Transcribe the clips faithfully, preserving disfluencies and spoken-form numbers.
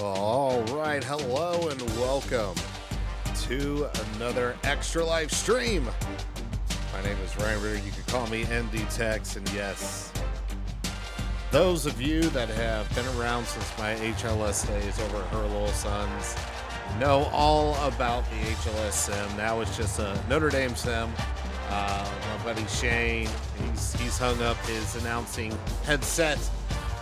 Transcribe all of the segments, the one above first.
All right, hello and welcome to another Extra Life stream. My name is Ryan Rear. You can call me M D Tex, and yes, those of you that have been around since my H L S days over at her little sons know all about the H L S sim. Now it's just a Notre Dame sim. Uh, my buddy Shane, he's, he's hung up his announcing headset,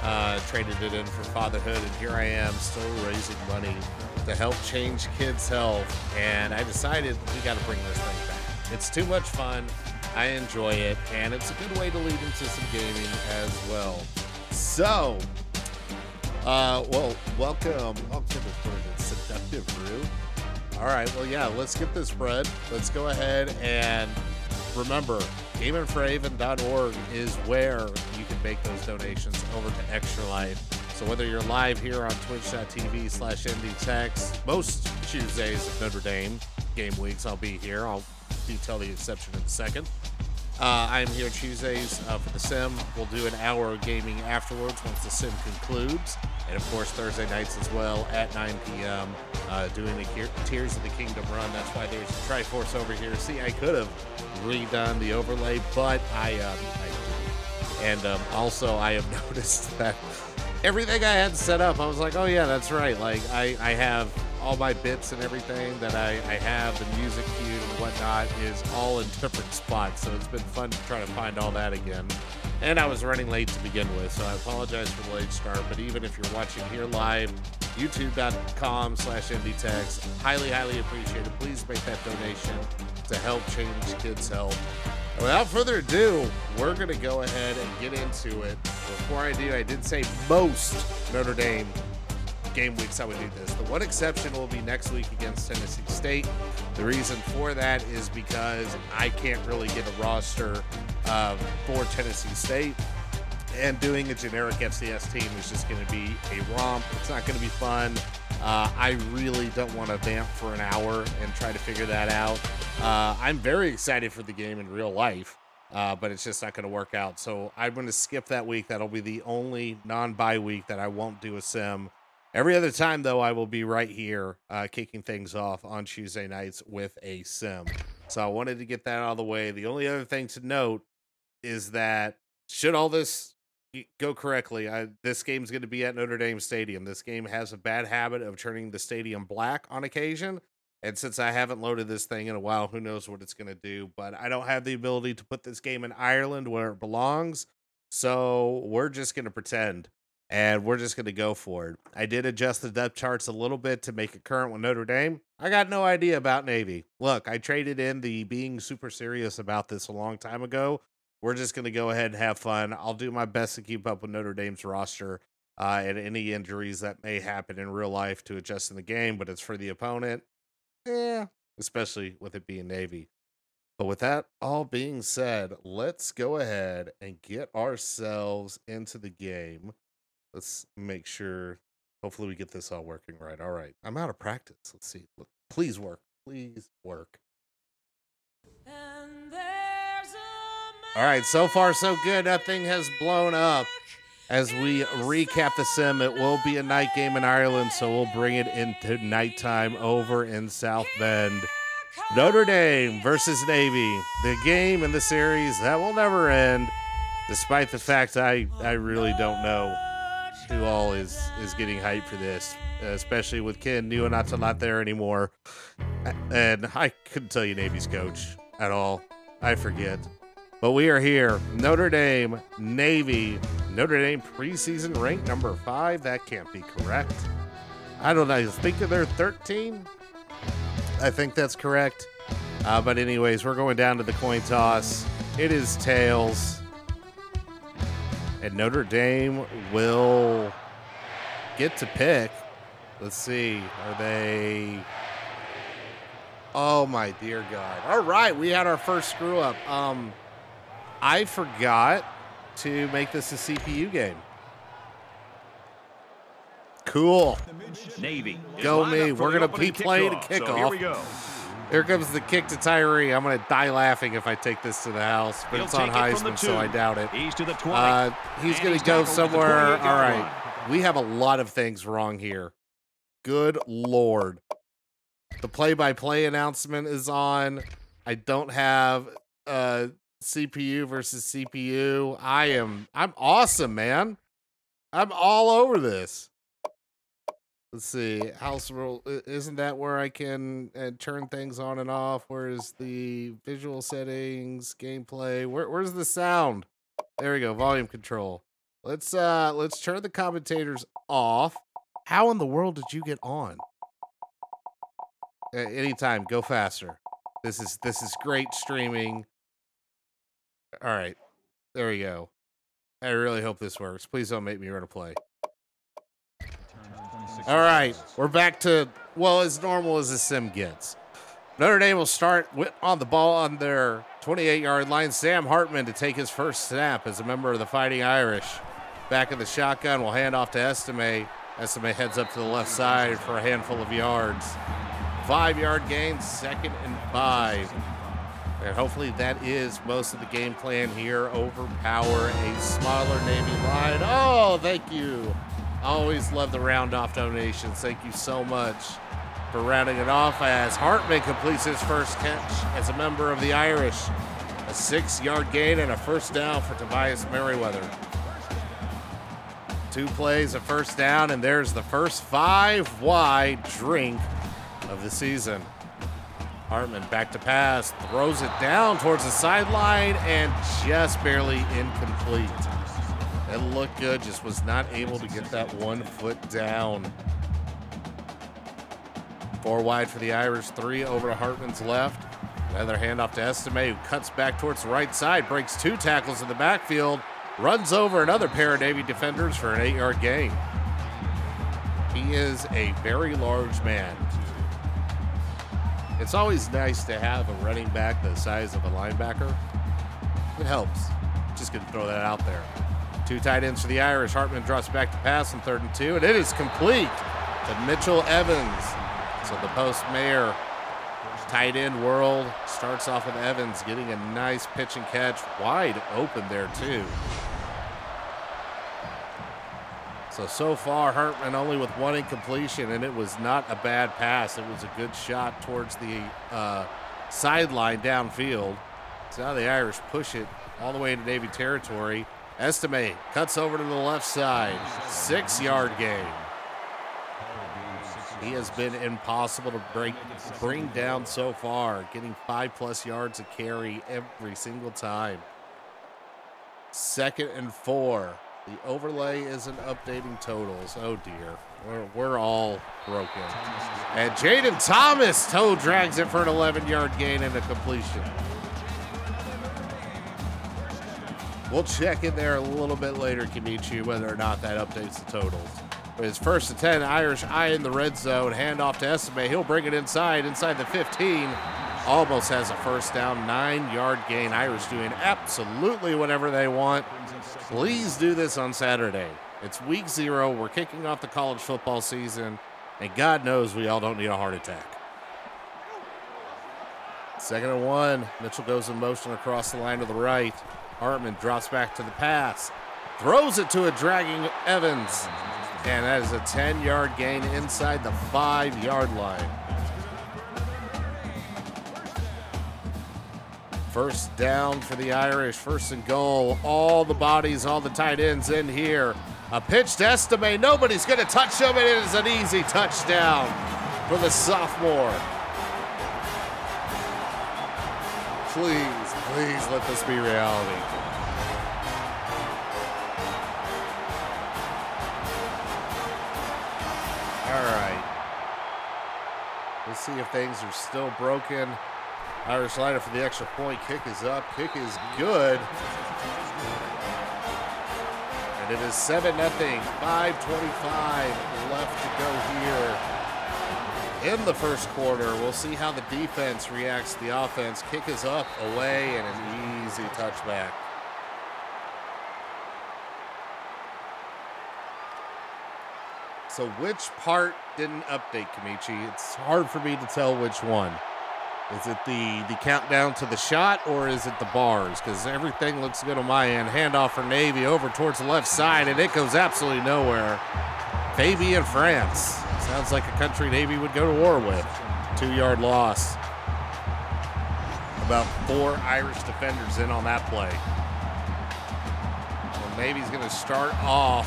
uh, traded it in for fatherhood, and here I am still raising money to help change kids' health. And I decided we got to bring this thing back. It's too much fun. I enjoy it, and it's a good way to lead into some gaming as well. So, uh, well, welcome, welcome to the seductive room. All right, well, yeah, let's get this bread. Let's go ahead and remember, game in for haven dot org is where you can make those donations over to Extra Life. So whether you're live here on twitch dot t v slash M D Tex, most Tuesdays of Notre Dame game weeks, I'll be here. I'll detail the exception in a second. Uh, I'm here Tuesdays uh, for the sim. We'll do an hour of gaming afterwards once the sim concludes. And, of course, Thursday nights as well at nine p m Uh, doing the Tears of the Kingdom run. That's why there's a Triforce over here. See, I could have redone the overlay, but I, um, I didn't. And um, also, I have noticed that everything I had set up, I was like, oh, yeah, that's right. Like, I, I have all my bits and everything that I, I have, the music cued and whatnot, is all in different spots. So it's been fun to try to find all that again. And I was running late to begin with, so I apologize for the late start. But even if you're watching here live, youtube dot com slash M D Tex, highly, highly appreciated. Please make that donation to help change kids' health. And without further ado, we're going to go ahead and get into it. Before I do, I did say most Notre Dame game weeks I would do this. The one exception will be next week against Tennessee State. The reason for that is because I can't really get a roster uh, for Tennessee State, and doing a generic F C S team is just going to be a romp. It's not going to be fun. Uh, I really don't want to vamp for an hour and try to figure that out. Uh, I'm very excited for the game in real life, uh, but it's just not going to work out. So I'm going to skip that week. That'll be the only non-bye week that I won't do a sim. Every other time, though, I will be right here uh, kicking things off on Tuesday nights with a sim. So I wanted to get that out of the way. The only other thing to note is that should all this go correctly, I, this game's going to be at Notre Dame Stadium. This game has a bad habit of turning the stadium black on occasion. And since I haven't loaded this thing in a while, who knows what it's going to do. But I don't have the ability to put this game in Ireland where it belongs. So we're just going to pretend. And we're just going to go for it. I did adjust the depth charts a little bit to make it current with Notre Dame. I got no idea about Navy. Look, I traded in the being super serious about this a long time ago. We're just going to go ahead and have fun. I'll do my best to keep up with Notre Dame's roster uh, and any injuries that may happen in real life to adjust in the game, but it's for the opponent. Yeah, especially with it being Navy. But with that all being said, let's go ahead and get ourselves into the game. Let's make sure, hopefully we get this all working right. All right, I'm out of practice. Let's see. Look, please work, please work. And there's a all right, so far so good. That thing has blown up. As we recap the sim, it will be a night game in Ireland, so we'll bring it into nighttime over in South Bend. Notre Dame versus Navy, the game in the series that will never end, despite the fact I, I really don't know who all is is getting hyped for this, especially with Ken Nuanata's not there anymore, and I couldn't tell you Navy's coach at all. I forget. But we are here, Notre Dame, Navy. Notre Dame preseason ranked number five. That can't be correct. I don't know. I think they're thirteen. I think that's correct. Uh, but anyways, we're going down to the coin toss. It is tails. And Notre Dame will get to pick. Let's see. Are they? Oh, my dear God. All right. We had our first screw up. Um, I forgot to make this a C P U game. Cool. Navy. Go me. We're going to be playing a kickoff. So here we go. Here comes the kick to Tyree. I'm going to die laughing if I take this to the house, but He'll it's on Heisman, it so I doubt it. He's to the twenty. Uh, he's going to go somewhere. All right. We have a lot of things wrong here. Good Lord. The play-by-play announcement is on. I don't have uh, C P U versus C P U. I am, I'm awesome, man. I'm all over this. Let's see, house rule, isn't that where I can uh, turn things on and off? Where is the visual settings, gameplay? Where, where's the sound? There we go, volume control. Let's uh, let's turn the commentators off. How in the world did you get on? At any time, go faster. This is this is great streaming. All right, there we go. I really hope this works. Please don't make me run a play. All right, we're back to, well, as normal as a sim gets. Notre Dame will start with, on the ball on their twenty-eight yard line. Sam Hartman to take his first snap as a member of the Fighting Irish. Back in the shotgun, will hand off to Estime. Estime heads up to the left side for a handful of yards. Five-yard gain, second and five. And hopefully that is most of the game plan here. Overpower a smaller Navy line. Oh, thank you. I always love the round-off donations. Thank you so much for rounding it off as Hartman completes his first catch as a member of the Irish. A six-yard gain and a first down for Tobias Merriweather. Two plays, a first down, and there's the first five-wide drink of the season. Hartman back to pass, throws it down towards the sideline and just barely incomplete. It looked good, just was not able to get that one foot down. Four wide for the Irish, three over to Hartman's left. Another handoff to Estime, who cuts back towards the right side, breaks two tackles in the backfield, runs over another pair of Navy defenders for an eight-yard gain. He is a very large man. It's always nice to have a running back the size of a linebacker. It helps. Just gonna throw that out there. Two tight ends for the Irish. Hartman drops back to pass on third and two, and it is complete to Mitchell Evans. So the post-mayor tight end world starts off with Evans getting a nice pitch and catch, wide open there too. So, so far Hartman only with one incompletion, and it was not a bad pass. It was a good shot towards the uh, sideline downfield. So now the Irish push it all the way into Navy territory. Estime cuts over to the left side, six-yard gain. He has been impossible to break, bring down so far, getting five-plus yards of carry every single time. Second and four. The overlay isn't updating totals. Oh, dear. We're, we're all broken. And Jaden Thomas toe drags it for an eleven-yard gain and a completion. We'll check in there a little bit later, Kenichi, whether or not that updates the totals. But it's first and ten, Irish eye in the red zone, handoff to Estime. He'll bring it inside, inside the fifteen. Almost has a first down, nine-yard gain. Irish doing absolutely whatever they want. Please do this on Saturday. It's week zero. We're kicking off the college football season, and God knows we all don't need a heart attack. Second and one, Mitchell goes in motion across the line to the right. Hartman drops back to the pass, throws it to a dragging Evans, and that is a ten-yard gain inside the five-yard line. First down for the Irish, first and goal. All the bodies, all the tight ends in here. A pitch to Estime, nobody's gonna touch him, and it is an easy touchdown for the sophomore. Please. Please let this be reality. All right. Let's see if things are still broken. Irish line up for the extra point. Kick is up. Kick is good. And it is seven nothing. five twenty-five left to go here in the first quarter. We'll see how the defense reacts to the offense. Kick is up, away, and an easy touchback. So which part didn't update, Kamichi? It's hard for me to tell which one. Is it the, the countdown to the shot, or is it the bars? Because everything looks good on my end. Handoff for Navy over towards the left side, and it goes absolutely nowhere. Fabian France Sounds like a country Navy would go to war with. Two-yard loss. About four Irish defenders in on that play. Well, Navy's going to start off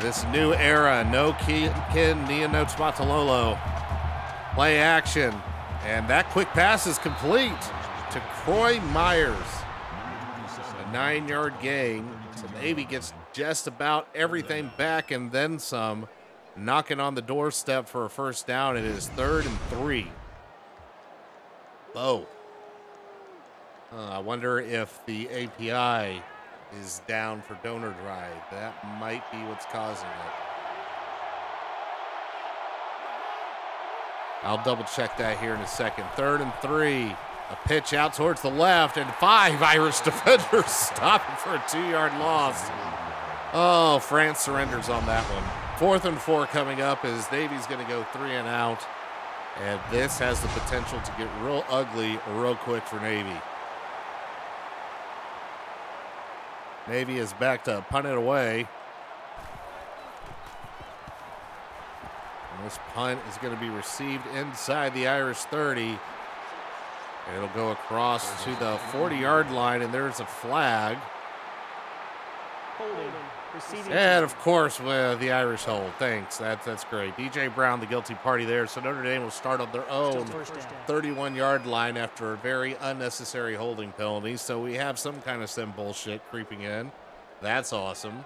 this new era. No Ken Niano Tmatololo. Play action. And that quick pass is complete to Croy Myers. A nine-yard gain. So Navy gets just about everything back and then some. Knocking on the doorstep for a first down. It is third and three. Bo. Uh, I wonder if the A P I is down for donor drive. That might be what's causing it. I'll double check that here in a second. Third and three. A pitch out towards the left, and five Irish defenders stopping for a two-yard loss. Oh, France surrenders on that one. Fourth and four coming up as Navy's going to go three and out. And this has the potential to get real ugly real quick for Navy. Navy is back to punt it away. And this punt is going to be received inside the Irish thirty. It'll go across to the forty-yard line, and there's a flag. And, of course, with the Irish hold. Thanks. That, that's great. D J Brown, the guilty party there. So Notre Dame will start on their own thirty-one-yard line after a very unnecessary holding penalty. So we have some kind of sim bullshit creeping in. That's awesome.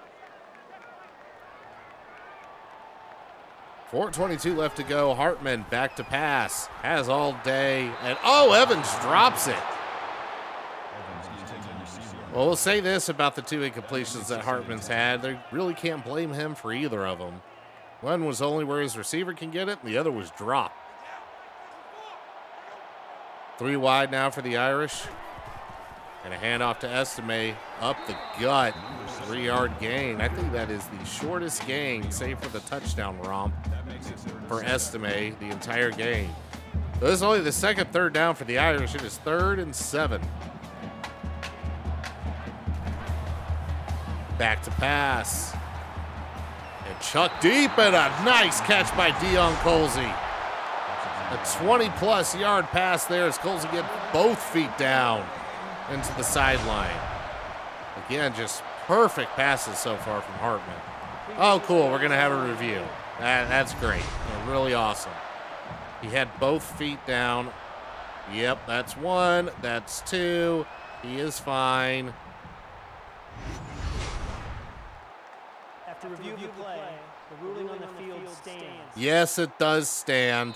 four twenty-two left to go. Hartman back to pass. Has all day. And, oh, Evans drops it. Well, we'll say this about the two incompletions that Hartman's had. They really can't blame him for either of them. One was only where his receiver can get it, and the other was dropped. Three wide now for the Irish. And a handoff to Estime up the gut. Three-yard gain. I think that is the shortest gain, save for the touchdown romp, for Estime the entire game. So this is only the second third down for the Irish. It is third and seven. Back to pass. And Chuck deep, and a nice catch by Deion Colsey. A twenty-plus yard pass there as Colsey gets both feet down into the sideline. Again, just perfect passes so far from Hartman. Oh, cool, we're going to have a review. That, that's great. Really awesome. He had both feet down. Yep, that's one. That's two. He is fine. Review the play. The ruling on the field stands. Yes, it does stand.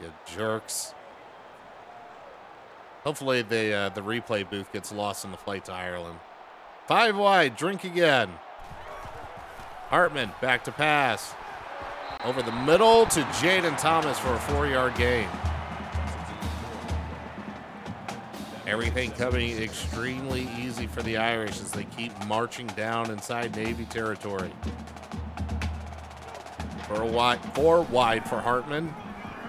You jerks. Hopefully the uh, the replay booth gets lost in the flight to Ireland. Five wide, drink again. Hartman back to pass. Over the middle to Jaden Thomas for a four-yard gain. Everything coming extremely easy for the Irish as they keep marching down inside Navy territory. Four wide, four wide for Hartman.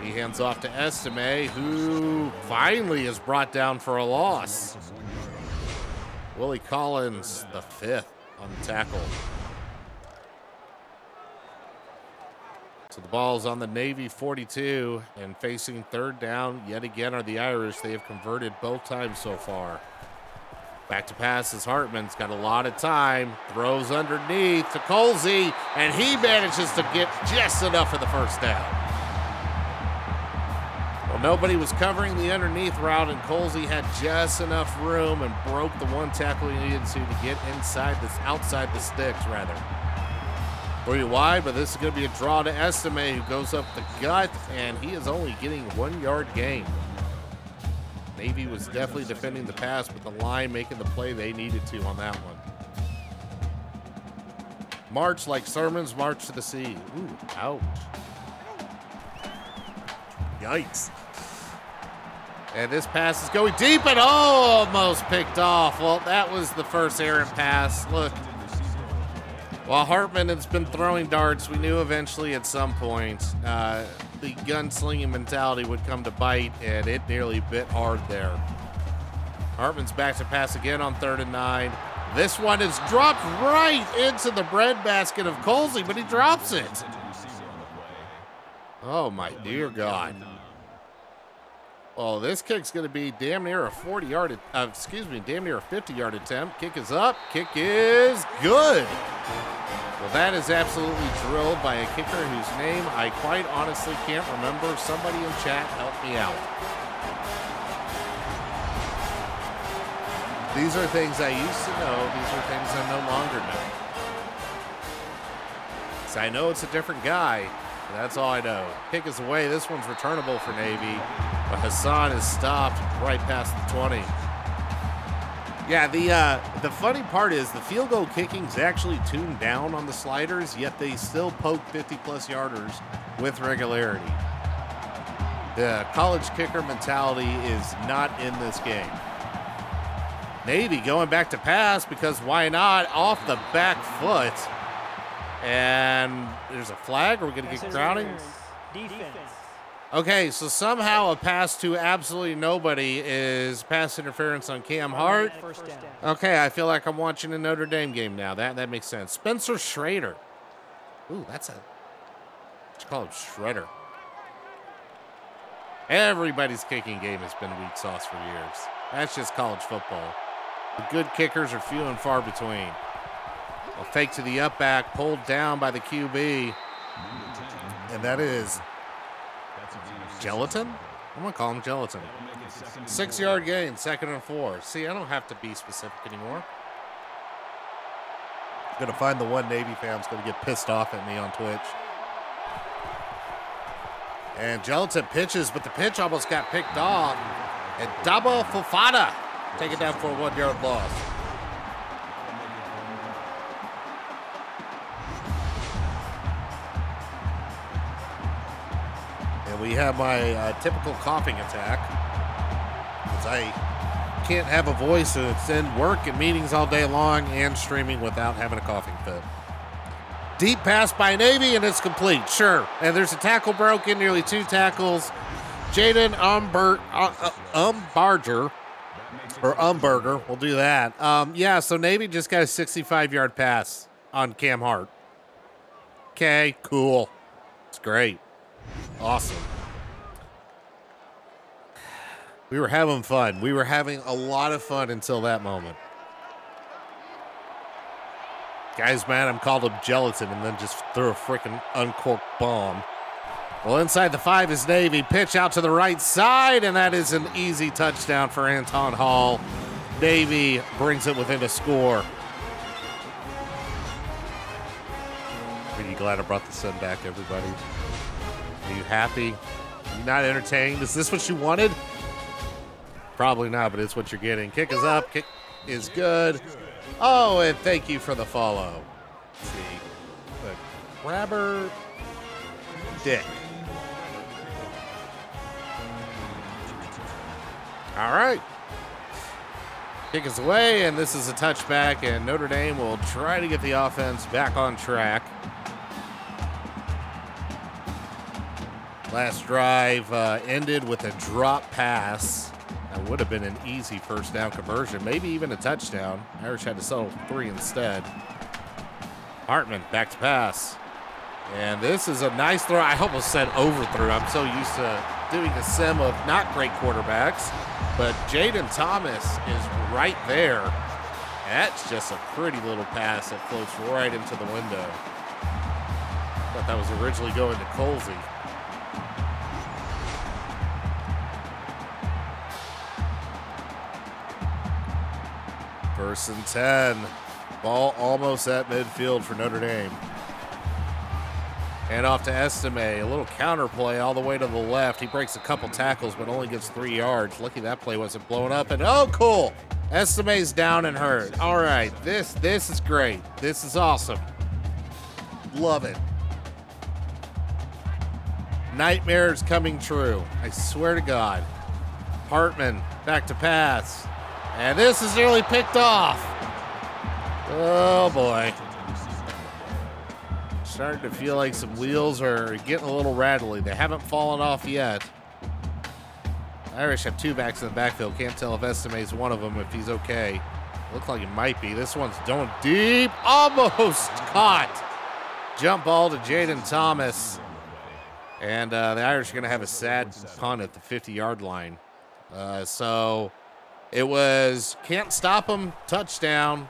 He hands off to Estime, who finally is brought down for a loss. Willie Collins, the fifth on the tackle. So the ball's on the Navy forty-two, and facing third down yet again are the Irish. They have converted both times so far. Back to pass as Hartman's got a lot of time. Throws underneath to Colsey, and he manages to get just enough for the first down. Well, nobody was covering the underneath route, and Colsey had just enough room and broke the one tackle he needed to to get inside this, outside the sticks, rather. Three wide, but this is going to be a draw to Estime, who goes up the gut, and he is only getting one-yard gain. Navy was definitely defending the pass, but the line making the play they needed to on that one. March like sermons, march to the sea. Ooh, ouch. Yikes. And this pass is going deep and almost picked off. Well, that was the first errant pass. Look. While Hartman has been throwing darts, we knew eventually at some point uh, the gunslinging mentality would come to bite, and it nearly bit hard there. Hartman's back to pass again on third and nine. This one is dropped right into the breadbasket of Colsey, but he drops it. Oh, my dear God. Oh, this kick's going to be damn near a forty-yard, uh, excuse me, damn near a fifty-yard attempt. Kick is up. Kick is good. Well, that is absolutely drilled by a kicker whose name I quite honestly can't remember. Somebody in chat, help me out. These are things I used to know. These are things I no longer know. So I know it's a different guy. That's all I know. Kick is away. This one's returnable for Navy, but Hassan is stopped right past the twenty. Yeah, the uh, the funny part is the field goal kicking is actually tuned down on the sliders, yet they still poke fifty-plus yarders with regularity. The college kicker mentality is not in this game. Navy going back to pass because why not? Off the back foot. And there's a flag. Are we going to get crowding? Defense. Okay, so somehow a pass to absolutely nobody is pass interference on Cam Hart. Okay, I feel like I'm watching a Notre Dame game now. That that makes sense. Spencer Schrader. Ooh, that's a... Let's call him Shredder. Everybody's kicking game has been weak sauce for years. That's just college football. The good kickers are few and far between. A fake to the up back, pulled down by the Q B. And that is Gelatin? I'm going to call him Gelatin. Six-yard gain, second and four. See, I don't have to be specific anymore. I'm going to find the one Navy fan's going to get pissed off at me on Twitch. And Gelatin pitches, but the pitch almost got picked off. And double Fofana. Take it down for a one-yard loss. We have my uh, typical coughing attack because I can't have a voice and it's in work and meetings all day long and streaming without having a coughing fit. Deep pass by Navy and it's complete, sure. And there's a tackle broken, nearly two tackles. Jaden Umber, uh, uh, Umbarger, or Umberger, we'll do that. Um, yeah, so Navy just got a sixty-five-yard pass on Cam Hart. Okay, cool. It's great. Awesome. We were having fun. We were having a lot of fun until that moment. Guys, man, I'm called up Gelatin and then just threw a freaking uncorked bomb. Well, inside the five is Navy. Pitch out to the right side, and that is an easy touchdown for Anton Hall. Navy brings it within a score. Pretty glad I brought the sun back, everybody. Are you happy? Are you not entertained? Is this what you wanted? Probably not, but it's what you're getting. Kick is up. Kick is good. Oh, and thank you for the follow. Let's see, the grabber dick. All right. Kick is away, and this is a touchback, and Notre Dame will try to get the offense back on track. Last drive uh, ended with a drop pass. That would have been an easy first down conversion, maybe even a touchdown. Irish had to settle three instead. Hartman back to pass. And this is a nice throw. I almost said overthrow. I'm so used to doing a sim of not great quarterbacks, but Jaden Thomas is right there. That's just a pretty little pass that floats right into the window. I thought that was originally going to Colsey. First and ten. Ball almost at midfield for Notre Dame. And off to Estime. A little counter play all the way to the left. He breaks a couple tackles, but only gets three yards. Lucky that play wasn't blown up. And oh, cool. Estime's down and hurt. All right. This, this is great. This is awesome. Love it. Nightmares coming true. I swear to God. Hartman back to pass. And this is nearly picked off. Oh, boy. Starting to feel like some wheels are getting a little rattly. They haven't fallen off yet. Irish have two backs in the backfield. Can't tell if Estime's one of them, if he's okay. Looks like it might be. This one's going deep. Almost caught. Jump ball to Jaden Thomas. And uh, the Irish are going to have a sad punt at the fifty-yard line. Uh, so it was can't stop them, touchdown.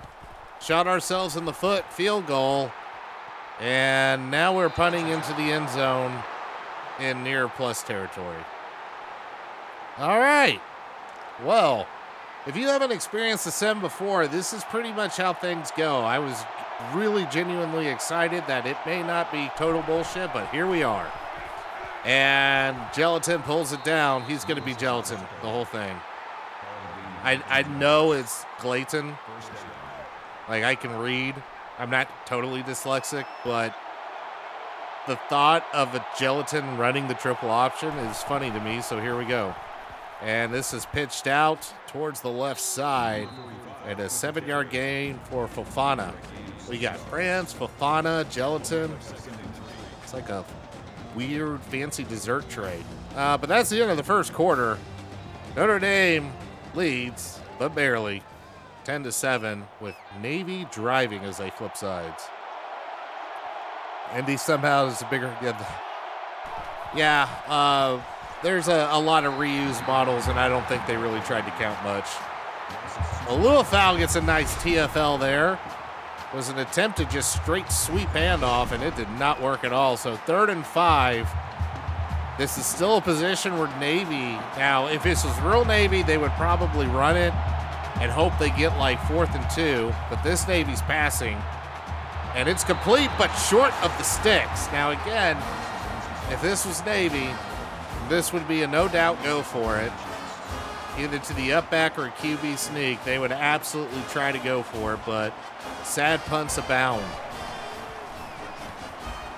Shot ourselves in the foot, field goal. And now we're punting into the end zone in near plus territory. All right. Well, if you haven't experienced the Sem before, this is pretty much how things go. I was really genuinely excited that it may not be total bullshit, but here we are. And Gelatin pulls it down. He's going to be Gelatin the whole thing. I, I know it's Clayton. Like, I can read. I'm not totally dyslexic, but the thought of a Gelatin running the triple option is funny to me, so here we go. And this is pitched out towards the left side and a seven-yard gain for Fofana. We got France, Fofana, Gelatin. It's like a weird fancy dessert tray. Uh, but that's the end of the first quarter. Notre Dame leads, but barely, ten to seven, with Navy driving as they flip sides. Indy somehow is a bigger, yeah. yeah uh, there's a, a lot of reused models, and I don't think they really tried to count much. A little foul gets a nice T F L there. Was an attempt to just straight sweep handoff, and it did not work at all. So third and five. This is still a position where Navy, now if this was real Navy, they would probably run it and hope they get like fourth and two, but this Navy's passing, and it's complete but short of the sticks. Now again, if this was Navy, this would be a no doubt go for it. Either to the up back or a Q B sneak, they would absolutely try to go for it, but sad punts abound.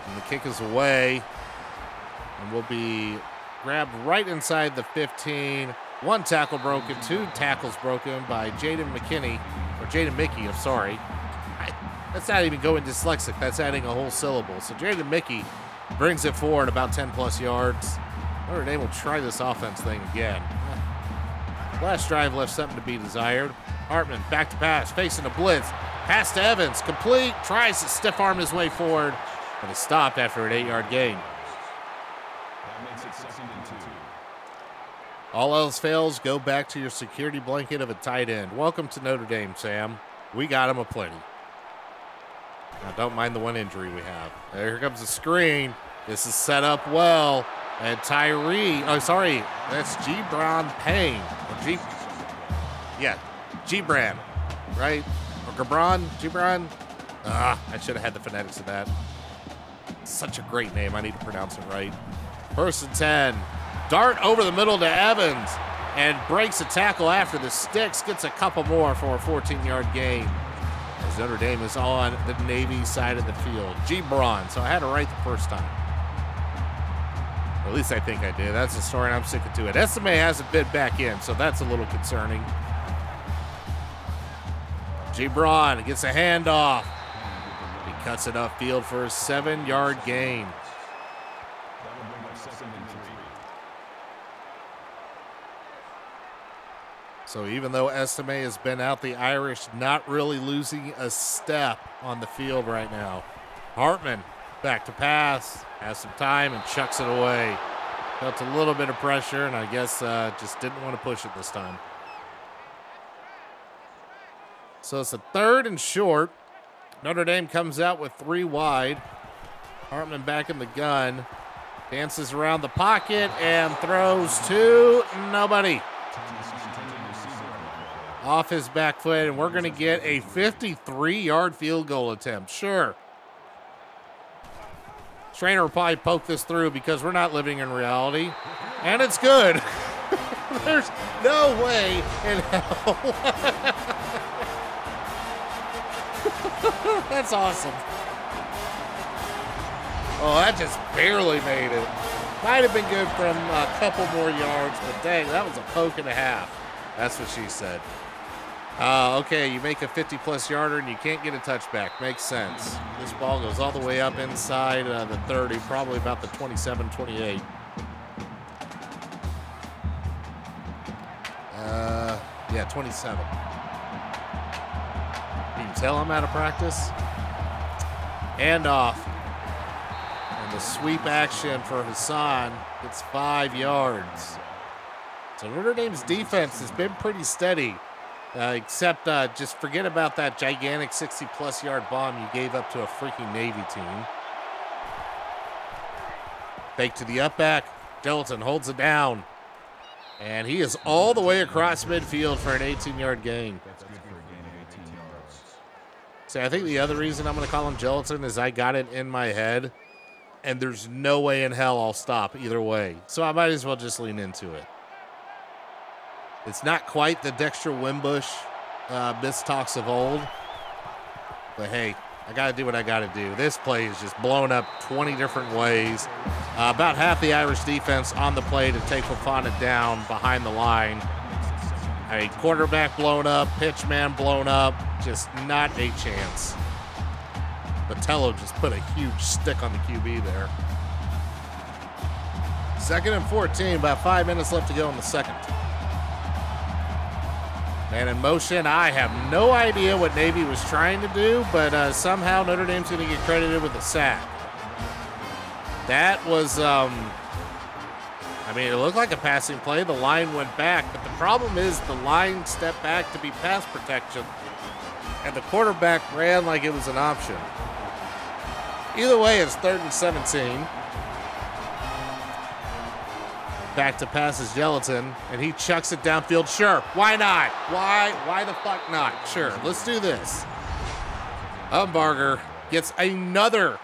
And the kick is away and will be grabbed right inside the fifteen. One tackle broken, two tackles broken by Jaden McKinney, or Jaden Mickey, I'm sorry. I, that's not even going dyslexic, that's adding a whole syllable. So Jaden Mickey brings it forward about ten plus yards. Notre Dame will try this offense thing again. Last drive left something to be desired. Hartman back to pass, facing a blitz. Pass to Evans, complete, tries to stiff arm his way forward, but is stopped after an eight-yard gain. That makes it second and two. All else fails, go back to your security blanket of a tight end. Welcome to Notre Dame, Sam. We got him a plenty. Now, don't mind the one injury we have. Here comes the screen. This is set up well. And Tyree, oh, sorry, that's Gibran Payne. Or G, yeah, Gibran, right? Or Gibran, Gibran? Ah, I should have had the phonetics of that. Such a great name. I need to pronounce it right. First and ten. Dart over the middle to Evans and breaks a tackle after the sticks. Gets a couple more for a fourteen-yard gain. As Notre Dame is on the Navy side of the field. Gibran, so I had it right the first time. At least I think I did. That's the story, and I'm sticking to it. S M A hasn't bid back in, so that's a little concerning. Gibran gets a handoff. He cuts it upfield for a seven-yard gain. So even though S M A has been out, the Irish not really losing a step on the field right now. Hartman back to pass, has some time and chucks it away. Felt a little bit of pressure, and I guess uh, just didn't want to push it this time. So it's a third and short. Notre Dame comes out with three wide. Hartman back in the gun, dances around the pocket and throws to nobody. Off his back foot, and we're going to get a fifty-three-yard field goal attempt. Sure. Trainer will probably poke this through because we're not living in reality, and it's good. There's no way in hell. That's awesome. Oh, that just barely made it. Might have been good from a couple more yards, but dang, that was a poke and a half. That's what she said. Uh, okay, you make a fifty-plus yarder and you can't get a touchback. Makes sense. This ball goes all the way up inside uh, the thirty, probably about the twenty-seven, twenty-eight. Uh, yeah, twenty-seven. tell I'm out of practice. And off. And the sweep action for Hassan gets five yards. So Notre Dame's defense has been pretty steady, uh, except uh, just forget about that gigantic sixty-plus yard bomb you gave up to a freaking Navy team. Fake to the up back. Delton holds it down. And he is all the way across midfield for an eighteen-yard gain. So I think the other reason I'm going to call him Gelatin is I got it in my head, and there's no way in hell I'll stop either way. So I might as well just lean into it. It's not quite the Dexter Wimbush uh, mistalks of old, but hey, I got to do what I got to do. This play is just blown up twenty different ways. Uh, about half the Irish defense on the play to take Fofana down behind the line. A quarterback blown up, pitch man blown up, just not a chance. Botello just put a huge stick on the Q B there. Second and fourteen, about five minutes left to go in the second. And in motion, I have no idea what Navy was trying to do, but uh, somehow Notre Dame's going to get credited with a sack. That was, um, I mean, it looked like a passing play. The line went back, but the problem is the line stepped back to be pass protection, and the quarterback ran like it was an option. Either way, it's third and seventeen. Back to passes Gelatin, and he chucks it downfield. Sure, why not? Why, why the fuck not? Sure, let's do this. Umbarger gets another.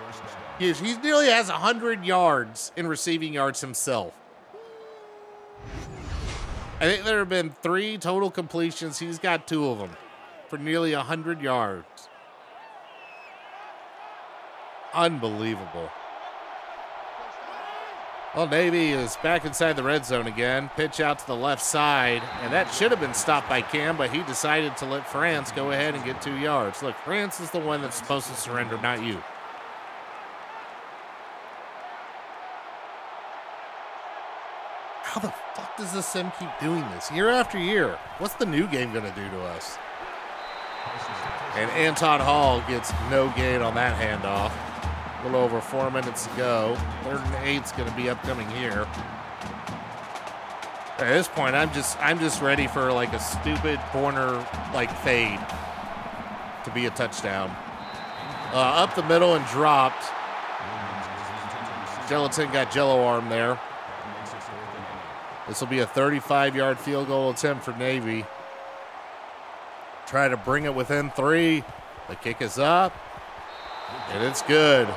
He, he nearly has one hundred yards in receiving yards himself. I think there have been three total completions. He's got two of them for nearly one hundred yards. Unbelievable. Well, Navy is back inside the red zone again. Pitch out to the left side, and that should have been stopped by Cam, but he decided to let France go ahead and get two yards. Look, France is the one that's supposed to surrender, not you. How the fuck does this sim keep doing this year after year? What's the new game going to do to us? And Anton Hall gets no gain on that handoff. A little over four minutes to go. Third and eight's going to be upcoming here. At this point, I'm just I'm just ready for like a stupid corner like fade to be a touchdown. Uh, up the middle and dropped. Gelatin got jello arm there. This will be a thirty-five-yard field goal attempt for Navy. Try to bring it within three. The kick is up, and it's good.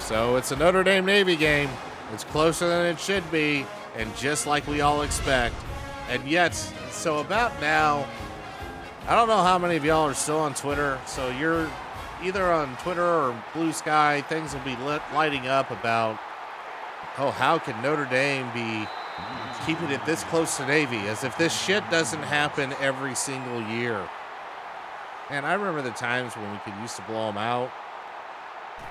So it's a Notre Dame-Navy game. It's closer than it should be, and just like we all expect. And yet, so about now, I don't know how many of y'all are still on Twitter, so you're either on Twitter or Blue Sky. Things will be lit, lighting up about, oh, how can Notre Dame be keeping it this close to Navy, as if this shit doesn't happen every single year. And I remember the times when we could used to blow them out.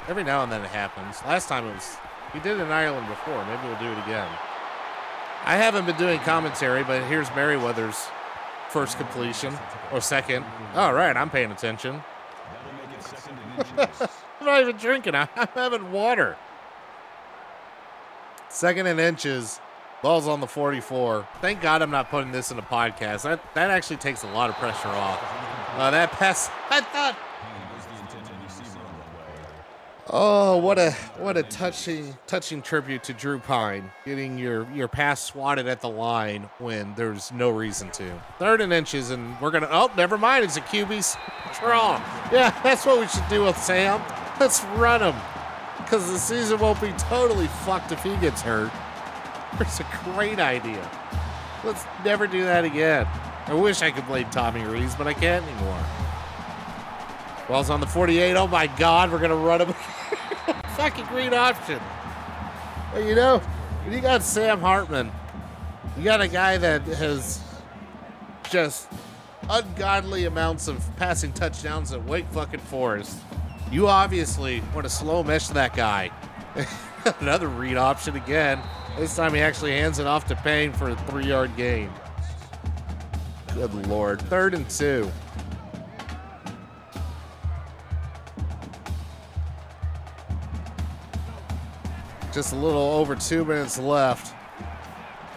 Every now and then it happens. Last time it was, we did it in Ireland before. Maybe we'll do it again. I haven't been doing commentary, but here's Merriweather's first completion, or second. All right, I'm paying attention. I'm not even drinking. I'm having water. Second and inches. Ball's on the forty-four. Thank God I'm not putting this in a podcast. That, that actually takes a lot of pressure off. Uh, that pass, I thought. Oh, what a what a touching touching tribute to Drew Pine, getting your your pass swatted at the line when there's no reason to. Third and inches, and we're gonna. Oh, never mind. It's a Q B draw. Yeah, that's what we should do with Sam. Let's run him, because the season won't be totally fucked if he gets hurt. It's a great idea. Let's never do that again. I wish I could blame Tommy Rees, but I can't anymore. Ball's on the forty-eight. Oh, my God. We're going to run him. Fucking green option. But, you know, you got Sam Hartman. You got a guy that has just ungodly amounts of passing touchdowns at Wake fucking Forest. You obviously want to slow mesh that guy. Another read option again. This time he actually hands it off to Payne for a three-yard gain. Good Lord. Third and two. Just a little over two minutes left.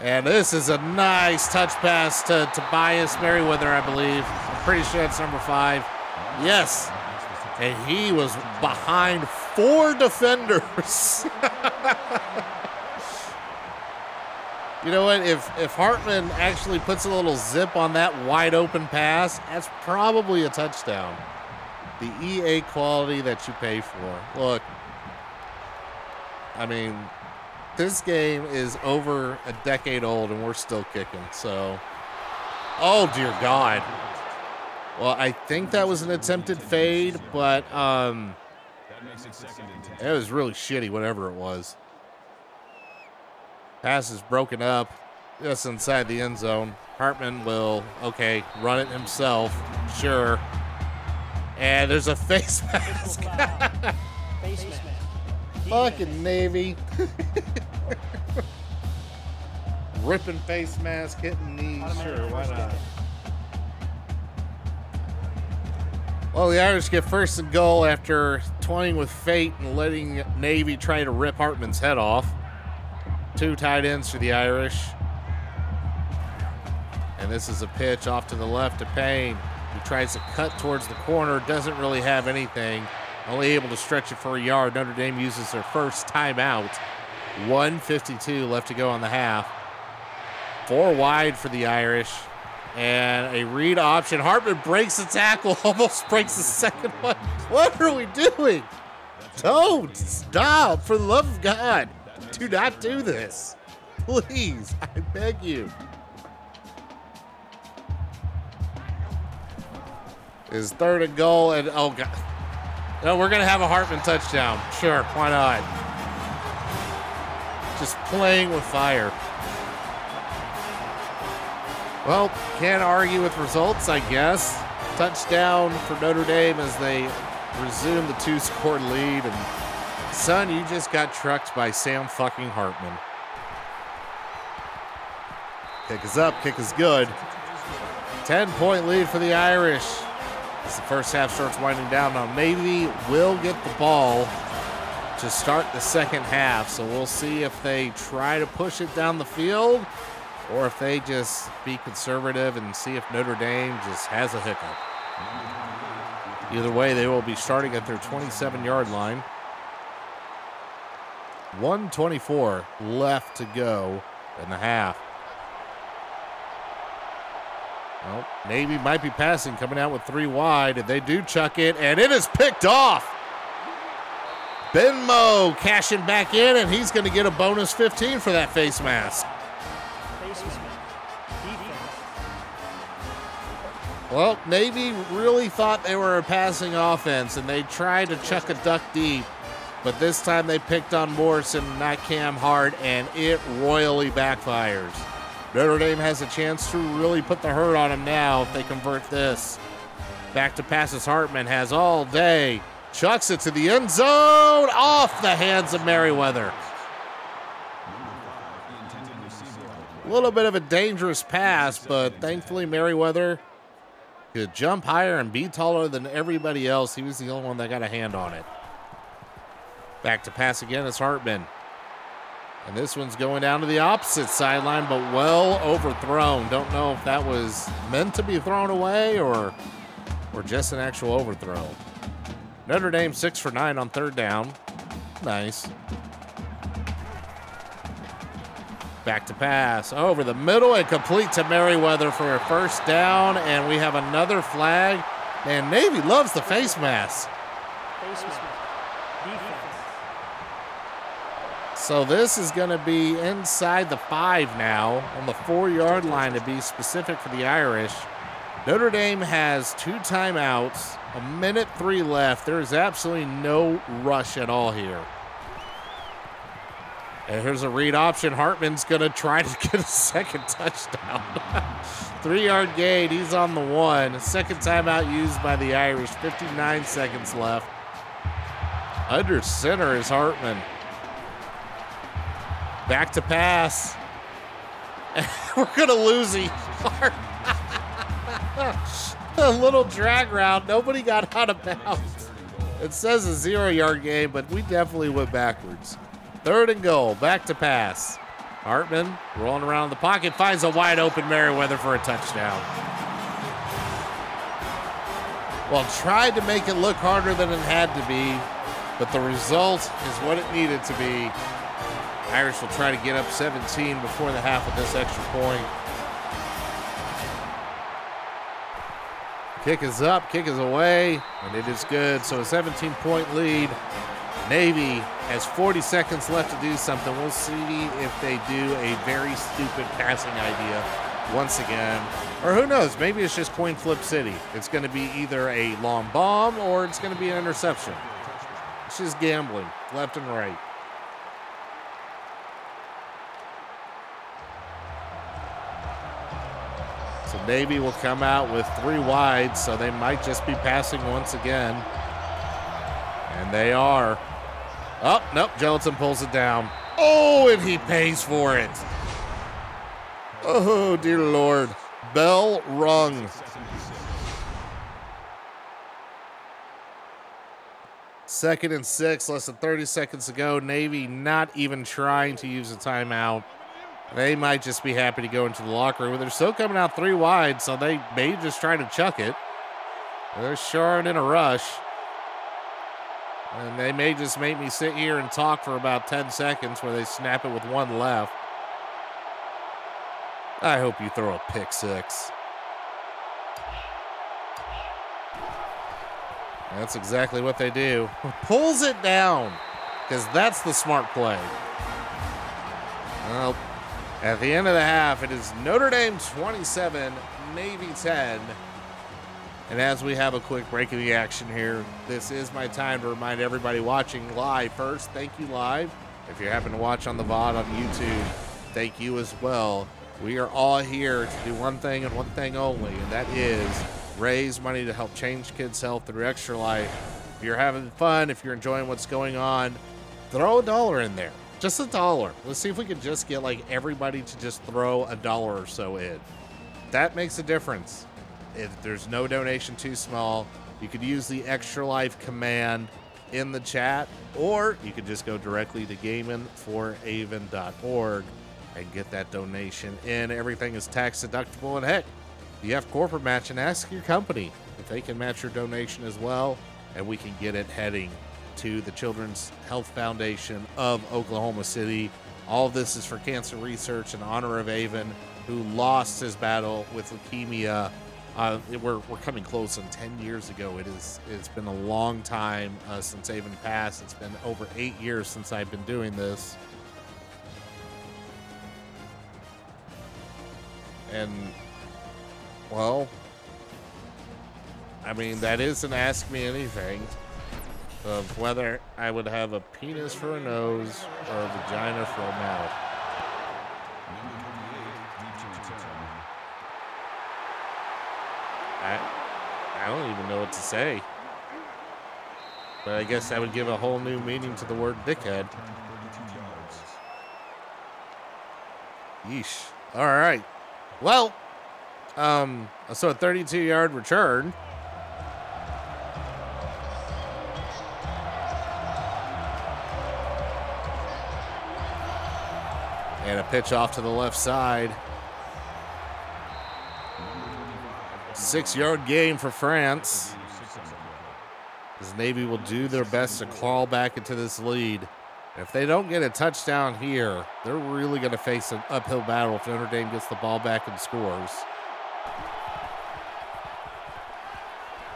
And this is a nice touch pass to Tobias Merriweather, I believe. I'm pretty sure that's number five. Yes. And he was behind four defenders. You know what? If, if Hartman actually puts a little zip on that wide open pass, that's probably a touchdown. The E A quality that you pay for. Look, I mean, this game is over a decade old and we're still kicking. So, oh dear God. Well, I think that was an attempted fade, but um, it was really shitty, whatever it was. Pass is broken up. Just inside the end zone. Hartman will, okay, run it himself. Sure. And there's a face mask. Face mask. Fucking Navy. Ripping face mask, hitting knees. Sure, why not? Well, the Irish get first and goal after toying with fate and letting Navy try to rip Hartman's head off. Two tight ends for the Irish. And this is a pitch off to the left to Payne, who tries to cut towards the corner, doesn't really have anything, only able to stretch it for a yard. Notre Dame uses their first timeout. one fifty-two left to go on the half. Four wide for the Irish. And a read option. Hartman breaks the tackle, almost breaks the second one. What are we doing? Don't stop, for the love of God. Do not do this. Please, I beg you. It's third and goal, and oh God. No, we're gonna have a Hartman touchdown. Sure, why not? Just playing with fire. Well, can't argue with results, I guess. Touchdown for Notre Dame as they resume the two-score lead. And son, you just got trucked by Sam fucking Hartman. Kick is up, kick is good. ten-point lead for the Irish. As the first half starts winding down, now Navy will get the ball to start the second half. So we'll see if they try to push it down the field, or if they just be conservative and see if Notre Dame just has a hiccup. Either way, they will be starting at their twenty-seven-yard line. one twenty-four left to go in the half. Well, Navy might be passing, coming out with three wide, and they do chuck it, and it is picked off. Benmo cashing back in, and he's going to get a bonus fifteen for that face mask. Well, Navy really thought they were a passing offense, and they tried to chuck a duck deep, but this time they picked on Morrison, not Cam Hart, and it royally backfires. Notre Dame has a chance to really put the hurt on him now if they convert this. Back to passes, Hartman has all day. Chucks it to the end zone, off the hands of Merriweather. A little bit of a dangerous pass, but thankfully Merriweather could jump higher and be taller than everybody else. He was the only one that got a hand on it. Back to pass again is Hartman. And this one's going down to the opposite sideline, but well overthrown. Don't know if that was meant to be thrown away or, or just an actual overthrow. Notre Dame six for nine on third down. Nice. Back to pass, over the middle and complete to Merriweather for a first down, and we have another flag. Man, Navy loves the face mask. Face mask. So this is gonna be inside the five now, on the four-yard line to be specific for the Irish. Notre Dame has two timeouts, a minute three left. There is absolutely no rush at all here. And here's a read option. Hartman's going to try to get a second touchdown. Three-yard gain. He's on the one. Second timeout used by the Irish. fifty-nine seconds left. Under center is Hartman. Back to pass. We're going to lose a yard. A little drag round. Nobody got out of bounds. It says a zero-yard gain, but we definitely went backwards. Third and goal, back to pass. Hartman rolling around in the pocket, finds a wide open Merriweather for a touchdown. Well, tried to make it look harder than it had to be, but the result is what it needed to be. Irish will try to get up seventeen before the half with this extra point. Kick is up, kick is away, and it is good. So a seventeen-point lead. Navy has forty seconds left to do something. We'll see if they do a very stupid passing idea once again. Or who knows, maybe it's just coin flip city. It's going to be either a long bomb or it's going to be an interception. It's just gambling left and right. So Navy will come out with three wide, so they might just be passing once again. And they are. Oh, nope, Johnson pulls it down. Oh, and he pays for it. Oh, dear Lord. Bell rung. Second and six, less than thirty seconds to go. Navy not even trying to use a timeout. They might just be happy to go into the locker room. They're still coming out three wide, so they may just try to chuck it. They're sure in a rush. And they may just make me sit here and talk for about ten seconds where they snap it with one left. I hope you throw a pick six. That's exactly what they do. Pulls it down, because that's the smart play. Well, at the end of the half, it is Notre Dame twenty-seven, Navy ten. And as we have a quick break of the action here, this is my time to remind everybody watching live first, thank you live. If you happen to watch on the V O D on YouTube, thank you as well. We are all here to do one thing and one thing only, and that is raise money to help change kids' health through Extra Life. If you're having fun, if you're enjoying what's going on, throw a dollar in there. Just a dollar. Let's see if we can just get like everybody to just throw a dollar or so in. That makes a difference. If there's no donation too small, you could use the Extra Life command in the chat, or you could just go directly to gaming for avon dot org and get that donation in. Everything is tax deductible, and heck, you have corporate match, and ask your company if they can match your donation as well, and we can get it heading to the Children's Health Foundation of Oklahoma City. All this is for cancer research in honor of Avon, who lost his battle with leukemia. Uh, we're, we're coming close on ten years ago. It is, it's been a long time uh, since Avon passed. It's been over eight years since I've been doing this. And, well, I mean, that isn't ask me anything of whether I would have a penis for a nose or a vagina for a mouth. I, I don't even know what to say. But I guess that would give a whole new meaning to the word dickhead. Yeesh. All right. Well, um, so a thirty-two yard return. And a pitch off to the left side. Six-yard gain for France. This Navy will do their best to crawl back into this lead. If they don't get a touchdown here, they're really going to face an uphill battle if Notre Dame gets the ball back and scores.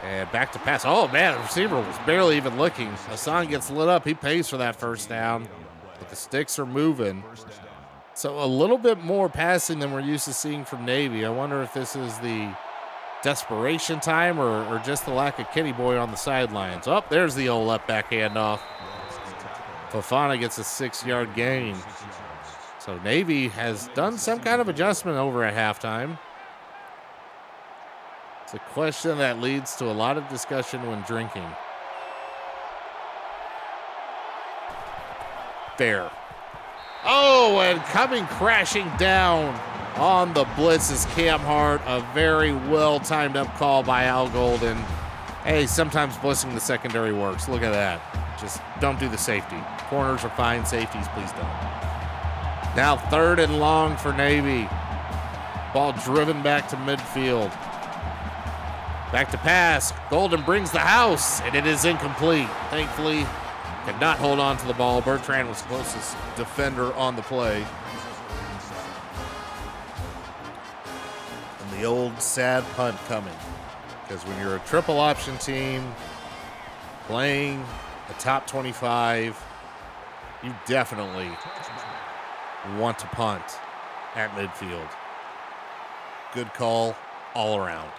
And back to pass. Oh, man, the receiver was barely even looking. Hassan gets lit up. He pays for that first down. But the sticks are moving. So a little bit more passing than we're used to seeing from Navy. I wonder if this is the desperation time or, or just the lack of Kenny Boy on the sidelines. Oh, there's the old left back handoff. Fofana gets a six-yard gain. So Navy has done some kind of adjustment over at halftime. It's a question that leads to a lot of discussion when drinking. Fair. Oh, and coming crashing down on the blitz is Cam Hart. A very well-timed up call by Al Golden. Hey, sometimes blessing the secondary works. Look at that. Just don't do the safety. Corners are fine. Safeties, please don't. Now third and long for Navy. Ball driven back to midfield. Back to pass. Golden brings the house, and it is incomplete. Thankfully, could not hold on to the ball. Bertrand was the closest defender on the play. And the old sad punt coming. Because when you're a triple option team playing a top twenty-five, you definitely want to punt at midfield. Good call all around.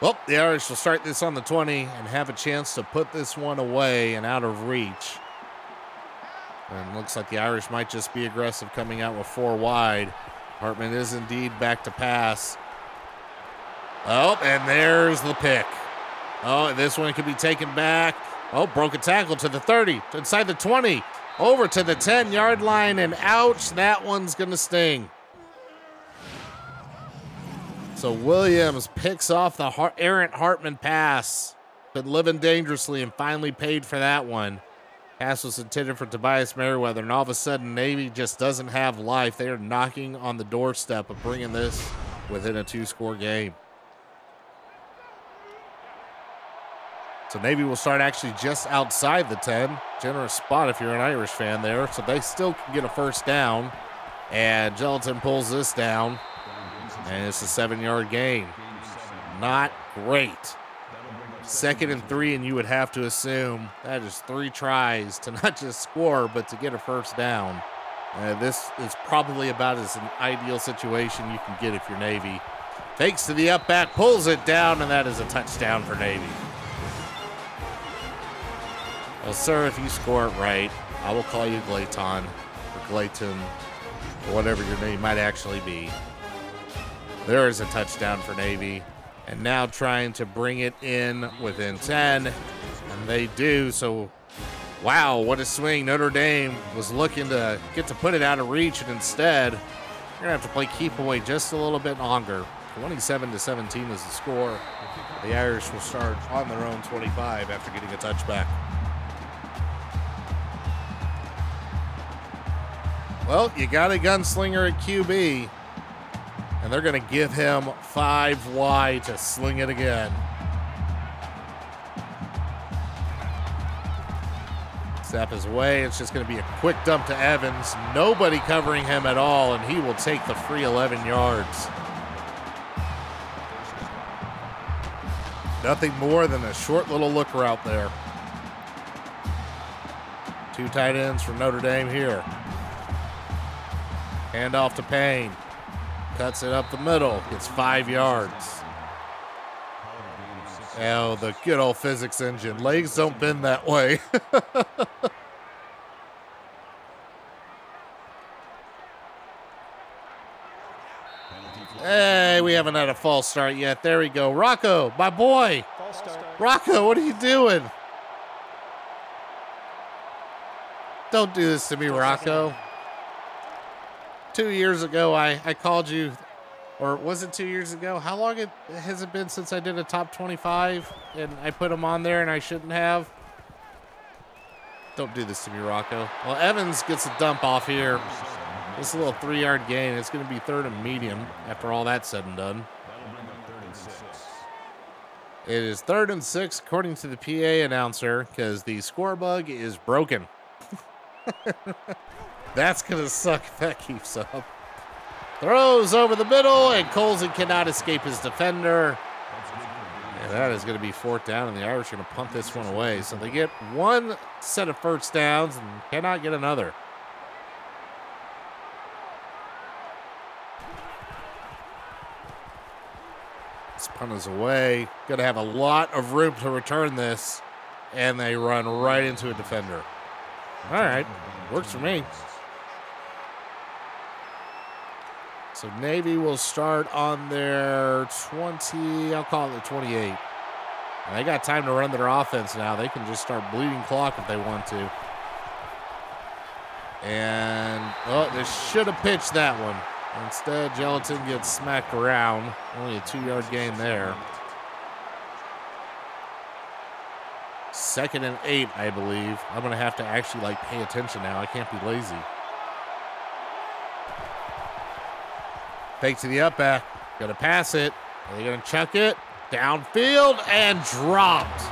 Well, the Irish will start this on the twenty and have a chance to put this one away and out of reach. And looks like the Irish might just be aggressive coming out with four wide. Hartman is indeed back to pass. Oh, and there's the pick. Oh, and this one could be taken back. Oh, broke a tackle to the thirty, inside the twenty, over to the ten-yard line, and ouch, that one's going to sting. So Williams picks off the errant Hartman pass. Been living dangerously and finally paid for that one. Pass was intended for Tobias Merriweather, and all of a sudden Navy just doesn't have life. They are knocking on the doorstep of bringing this within a two-score game. So Navy will start actually just outside the ten. Generous spot if you're an Irish fan there. So they still can get a first down. And Gelatin pulls this down. And it's a seven-yard gain. Not great. Second and three, and you would have to assume that is three tries to not just score, but to get a first down. Uh, this is probably about as an ideal situation you can get if you're Navy. Fakes to the up back, pulls it down, and that is a touchdown for Navy. Well, sir, if you score it right, I will call you Clayton or Clayton or whatever your name might actually be. There is a touchdown for Navy. And now trying to bring it in within ten. And they do. So, wow, what a swing. Notre Dame was looking to get to put it out of reach. And instead, you're going to have to play keep away just a little bit longer. twenty-seven to seventeen is the score. The Irish will start on their own twenty-five after getting a touchback. Well, you got a gunslinger at Q B. And they're going to give him five wide to sling it again. Snap his way. It's just going to be a quick dump to Evans. Nobody covering him at all, and he will take the free eleven yards. Nothing more than a short little look route there. Two tight ends from Notre Dame here. Hand off to Payne. Cuts it up the middle. Gets five yards. Oh, the good old physics engine. Legs don't bend that way. Hey, we haven't had a false start yet. There we go. Rocco, my boy. Rocco, what are you doing? Don't do this to me, Rocco. Two years ago, I, I called you, or was it two years ago? How long it, has it been since I did a top twenty-five and I put him on there and I shouldn't have? Don't do this to me, Rocco. Well, Evans gets a dump off here. It's a little three-yard gain. It's going to be third and medium after all that's said and done. It is third and six, according to the P A announcer, because the score bug is broken. That's going to suck if that keeps up. Throws over the middle, and Colsey cannot escape his defender. And that is going to be fourth down, and the Irish are going to punt this one away. So they get one set of first downs and cannot get another. This punt is away. Going to have a lot of room to return this, and they run right into a defender. All right, works for me. So Navy will start on their twenty, I'll call it the twenty-eight. And they got time to run their offense now. They can just start bleeding clock if they want to. And, oh, they should have pitched that one. Instead, Gelatin gets smacked around. Only a two-yard gain there. Second and eight, I believe. I'm going to have to actually, like, pay attention now. I can't be lazy. Fakes to the up back. Going to pass it. Are they going to chuck it? Downfield and dropped.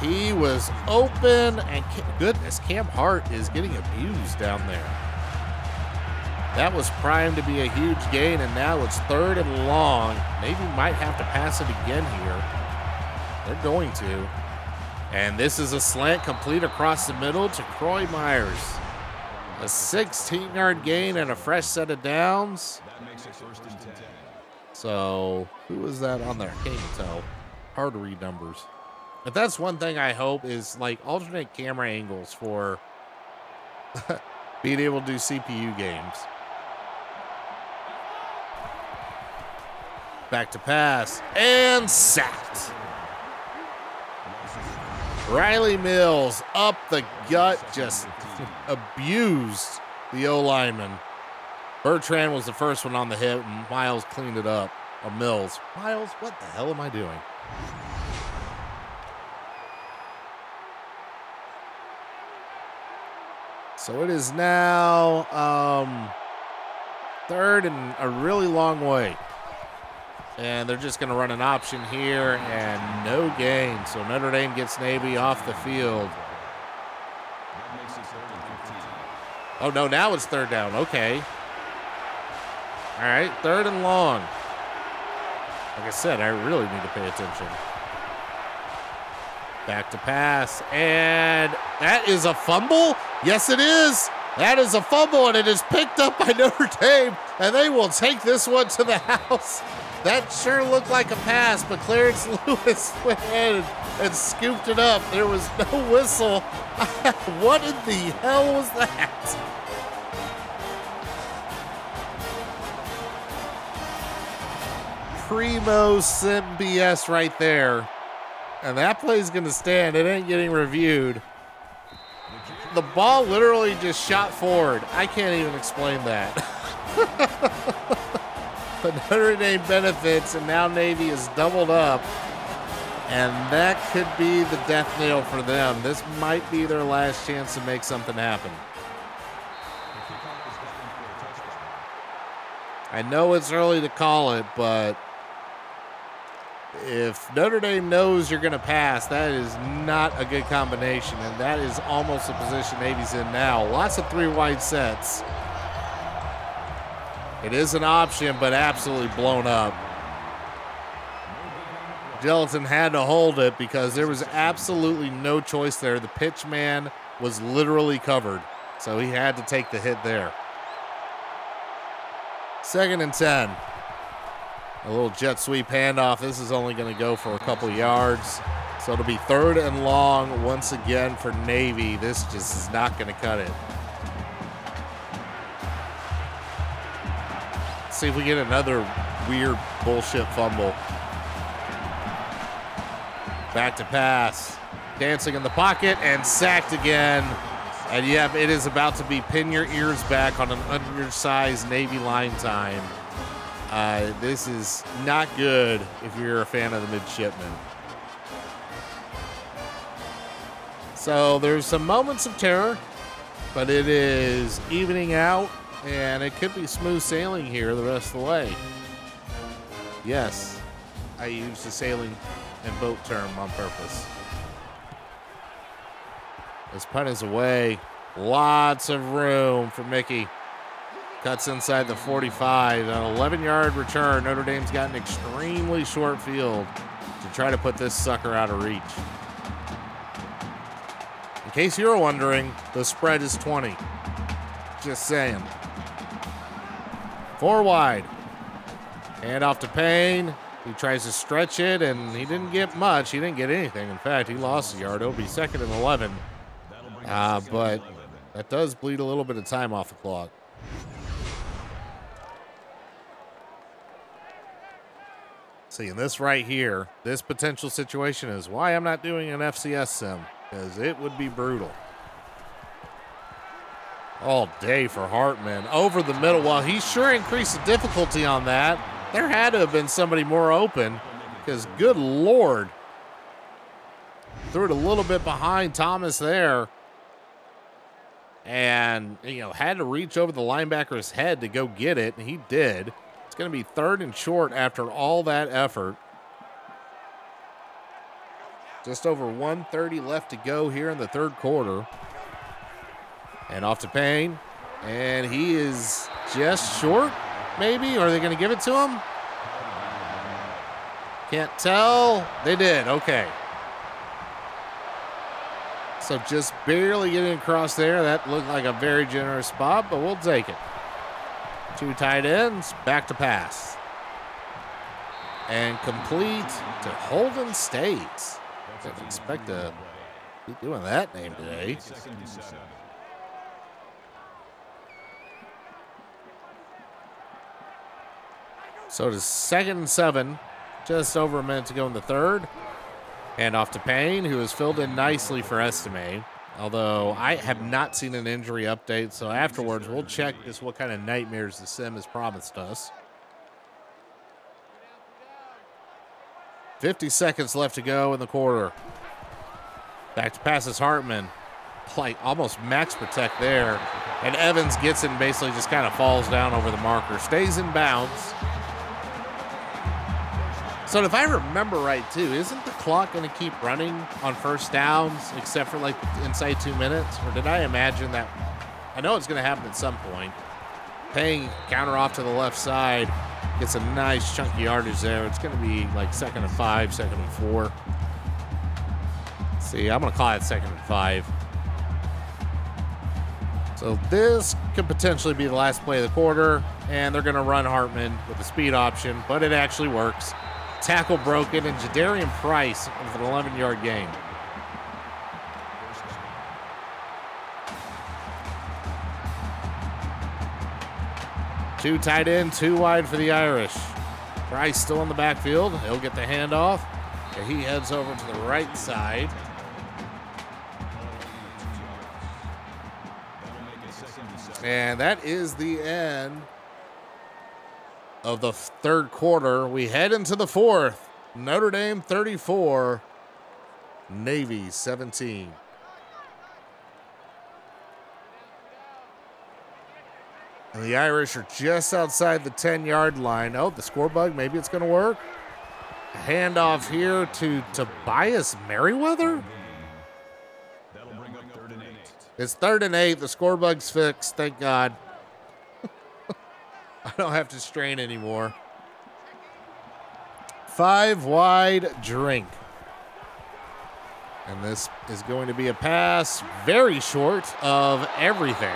He was open, and goodness, Cam Hart is getting abused down there. That was primed to be a huge gain, and now it's third and long. Navy might have to pass it again here. They're going to. And this is a slant complete across the middle to Croy Myers. A sixteen-yard gain and a fresh set of downs. That makes it first and ten. So who was that on there? Can't even tell. Hard to read numbers. But that's one thing I hope is, like, alternate camera angles for being able to do C P U games. Back to pass and sacked. Riley Mills up the gut, just abused the O-lineman. Bertrand was the first one on the hit, and Miles cleaned it up. Uh, Mills. Miles, what the hell am I doing? So it is now um, third and a really long way. And they're just going to run an option here and no gain. So Notre Dame gets Navy off the field. Oh, no, now it's third down. Okay. All right, third and long. Like I said, I really need to pay attention. Back to pass, and that is a fumble? Yes, it is. That is a fumble, and it is picked up by Notre Dame, and they will take this one to the house. That sure looked like a pass, but Clarence Lewis went in and scooped it up. There was no whistle. What in the hell was that? Primo sent B S right there. And that play's gonna stand. It ain't getting reviewed. The ball literally just shot forward. I can't even explain that. But Notre Dame benefits, and now Navy is doubled up. And that could be the death nail for them. This might be their last chance to make something happen. I know it's early to call it, but if Notre Dame knows you're going to pass, that is not a good combination, and that is almost the position Navy's in now. Lots of three wide sets. It is an option, but absolutely blown up. Gelatin had to hold it because there was absolutely no choice there. The pitch man was literally covered, so he had to take the hit there. Second and ten. A little jet sweep handoff. This is only going to go for a couple yards. So it'll be third and long once again for Navy. This just is not going to cut it. Let's see if we get another weird bullshit fumble. Back to pass. Dancing in the pocket and sacked again. And yep, it is about to be pin your ears back on an undersized Navy line time. Uh, this is not good if you're a fan of the midshipmen. So there's some moments of terror, but it is evening out, and it could be smooth sailing here the rest of the way. Yes, I used the sailing and boat term on purpose. This punt is away. Lots of room for Mickey. Cuts inside the forty-five, an eleven-yard return. Notre Dame's got an extremely short field to try to put this sucker out of reach. In case you're wondering, the spread is twenty. Just saying. Four wide. Hand off to Payne. He tries to stretch it, and he didn't get much. He didn't get anything. In fact, he lost a yard. It'll be second and eleven. Uh, but that does bleed a little bit of time off the clock. See, and this right here, this potential situation is why I'm not doing an F C S sim, because it would be brutal. All day for Hartman. Over the middle. Well, he sure increased the difficulty on that. There had to have been somebody more open, because good Lord. Threw it a little bit behind Thomas there. And, you know, had to reach over the linebacker's head to go get it, and he did. It's going to be third and short after all that effort. Just over one thirty left to go here in the third quarter. And off to Payne. And he is just short, maybe? Are they going to give it to him? Can't tell. They did. Okay. So just barely getting across there. That looked like a very generous spot, but we'll take it. Two tight ends, back to pass. And complete to Holden State. Didn't expect to be doing that name today. So it is second and seven, just over a minute to go in the third. And off to Payne, who has filled in nicely for Estime. Although I have not seen an injury update, so afterwards we'll check just what kind of nightmares the sim has promised us. fifty seconds left to go in the quarter. Back to passes Hartman. Like almost max protect there. And Evans gets it and basically just kind of falls down over the marker. Stays in bounds. So if I remember right, too, isn't the clock going to keep running on first downs except for, like, inside two minutes? Or did I imagine that? I know it's going to happen at some point. Payne counter off to the left side. Gets a nice chunky yardage there. It's going to be, like, second and five, second and four. Let's see, I'm going to call it second and five. So this could potentially be the last play of the quarter, and they're going to run Hartman with the speed option, but it actually works. Tackle broken, and Jadarian Price with an eleven yard gain. Two tight end, two wide for the Irish. Price still in the backfield. He'll get the handoff. And he heads over to the right side. And that is the end of the third quarter. We head into the fourth. Notre Dame thirty-four, Navy seventeen. And the Irish are just outside the ten yard line. Oh, the score bug, maybe it's gonna work. Handoff here to Tobias Merriweather. That'll bring up third and eight. It's third and eight, the score bug's fixed, thank God. I don't have to strain anymore. Five wide drink. And this is going to be a pass very short of everything.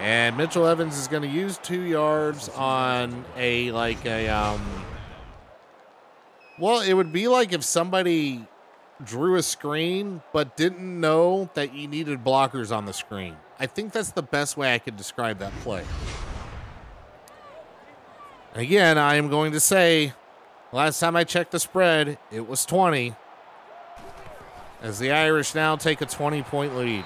And Mitchell Evans is going to use two yards on a, like a, um, well, it would be like if somebody drew a screen but didn't know that you needed blockers on the screen. I think that's the best way I could describe that play. Again, I am going to say, last time I checked the spread, it was twenty. As the Irish now take a twenty point lead.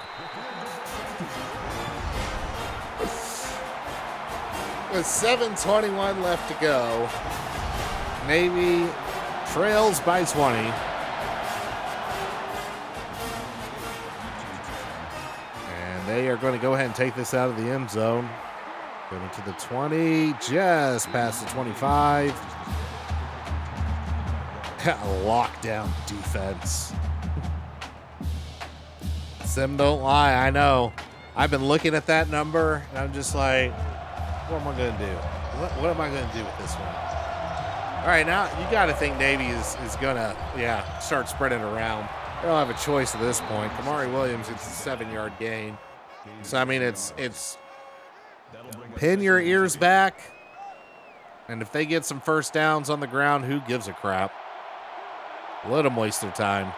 With seven twenty-one left to go, Navy trails by twenty. And they are going to go ahead and take this out of the end zone. Going to the twenty, just past the twenty-five. Lockdown defense. Sim don't lie, I know. I've been looking at that number, and I'm just like, what am I going to do? What, what am I going to do with this one? All right, now you got to think Navy is, is going to, yeah, start spreading around. They don't have a choice at this point. Kamari Williams gets a seven yard gain. So, I mean, it's it's... Pin your ears back. And if they get some first downs on the ground, who gives a crap? Let them waste their time.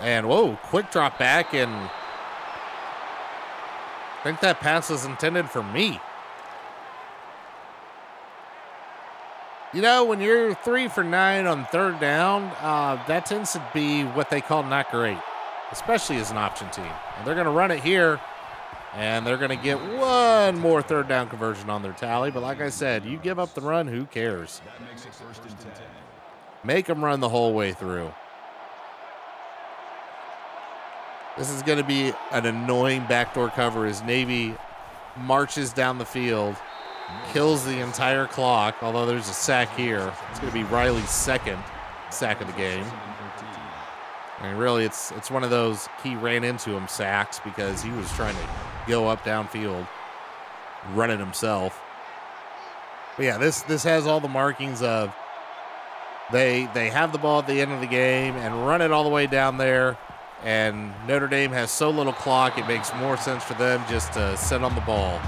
And whoa, quick drop back. And I think that pass was intended for me. You know, when you're three for nine on third down, uh, that tends to be what they call not great, especially as an option team. And they're going to run it here, and they're going to get one more third down conversion on their tally. But like I said, you give up the run, who cares? Make them run the whole way through. This is going to be an annoying backdoor cover as Navy marches down the field, kills the entire clock, although there's a sack here. It's going to be Riley's second sack of the game. I mean, really, it's it's one of those he ran into him sacks because he was trying to go up downfield, run it himself. But yeah, this this has all the markings of they they have the ball at the end of the game and run it all the way down there, and Notre Dame has so little clock it makes more sense for them just to sit on the ball.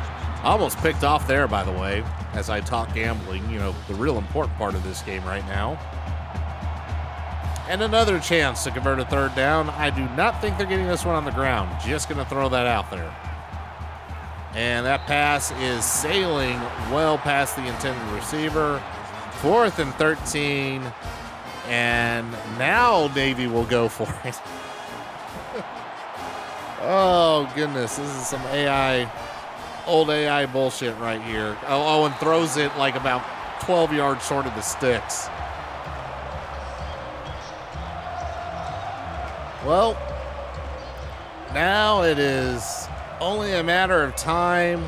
Almost picked off there, by the way, as I talk gambling, you know, the real important part of this game right now. And another chance to convert a third down. I do not think they're getting this one on the ground. Just going to throw that out there. And that pass is sailing well past the intended receiver. Fourth and thirteen. And now Navy will go for it. Oh, goodness. This is some A I, old A I bullshit right here. Oh, oh, and throws it like about twelve yards short of the sticks. Well, now it is only a matter of time,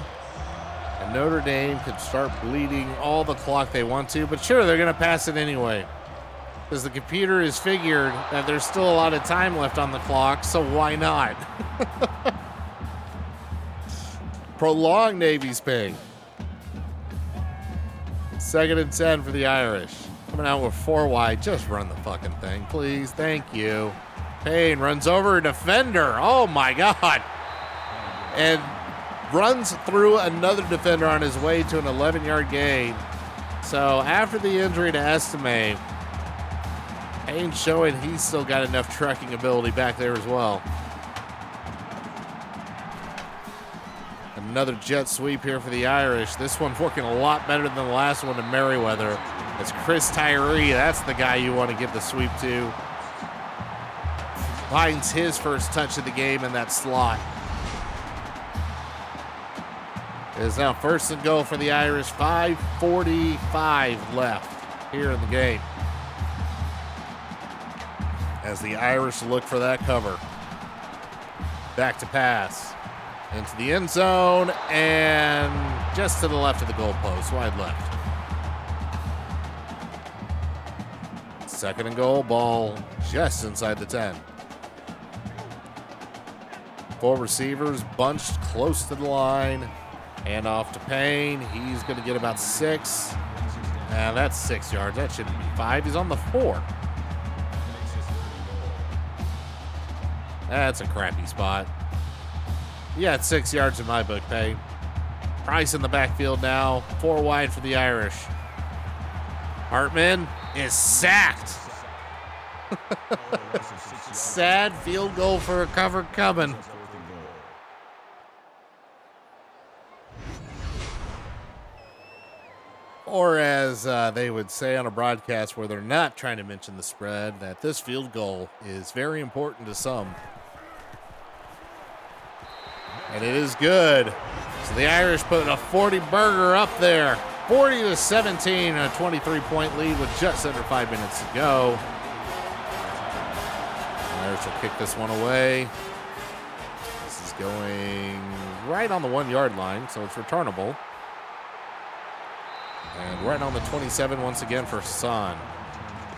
and Notre Dame could start bleeding all the clock they want to, but sure, they're going to pass it anyway because the computer has figured that there's still a lot of time left on the clock, so why not? Prolong Navy's pain. Second and ten for the Irish. Coming out with four wide. Just run the fucking thing, please. Thank you. Payne runs over a defender. Oh, my God. And runs through another defender on his way to an eleven-yard gain. So after the injury to Estime, Payne showing he's still got enough trucking ability back there as well. Another jet sweep here for the Irish. This one working a lot better than the last one to Merriweather. It's Chris Tyree. That's the guy you want to give the sweep to. Finds his first touch of the game in that slot. It is now first and goal for the Irish. five forty-five left here in the game. As the Irish look for that cover. Back to pass. Into the end zone and just to the left of the goalpost, wide left. Second and goal, ball just inside the ten. Four receivers bunched close to the line. Hand off to Payne. He's going to get about six. And that's six yards. That shouldn't be five. He's on the four. That's a crappy spot. Yeah, it's six yards in my book, Payne. Price in the backfield now. Four wide for the Irish. Hartman is sacked. Sad field goal for a cover coming. Or as uh, they would say on a broadcast where they're not trying to mention the spread, that this field goal is very important to some. And it is good. So the Irish put a forty burger up there. forty to seventeen, a twenty-three point lead with just under five minutes to go. Irish will kick this one away. This is going right on the one yard line, so it's returnable. And right on the twenty-seven once again for Hassan.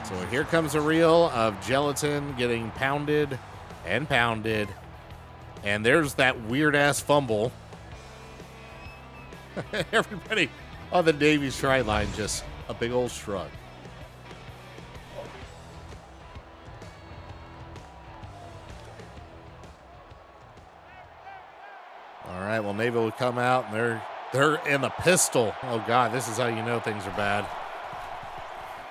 So here comes a reel of gelatin getting pounded and pounded. And there's that weird ass fumble. Everybody on the Navy try line just a big old shrug. All right, well, Navy will come out and they're they're in the pistol. Oh God, this is how you know things are bad.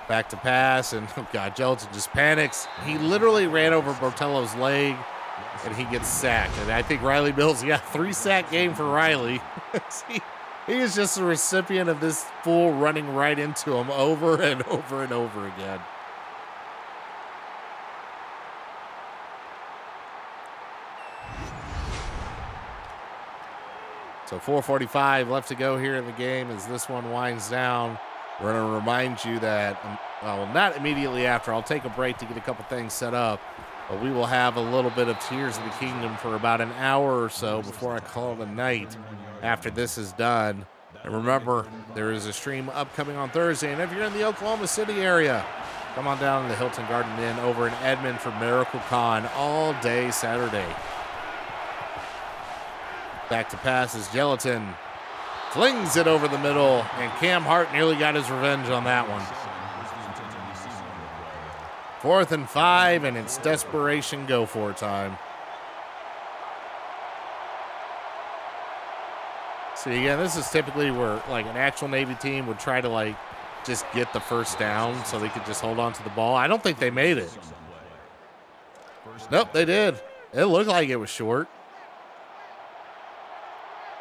Back to pass, and oh God, Gelatin just panics. He literally ran over Bortello's leg, and he gets sacked. And I think Riley Mills, yeah, three sack game for Riley. he, he is just a recipient of this fool running right into him over and over and over again. So four forty-five left to go here in the game as this one winds down. We're going to remind you that, well, not immediately after. I'll take a break to get a couple things set up. But we will have a little bit of Tears of the Kingdom for about an hour or so before I call it a night after this is done. And remember, there is a stream upcoming on Thursday. And if you're in the Oklahoma City area, come on down to the Hilton Garden Inn over in Edmond for MiracleCon all day Saturday. Back to pass is Gelatin. Flings it over the middle, and Cam Hart nearly got his revenge on that one. Fourth and five, and it's desperation go for time. So again, this is typically where like an actual Navy team would try to like just get the first down so they could just hold on to the ball. I don't think they made it. Nope, they did. It looked like it was short.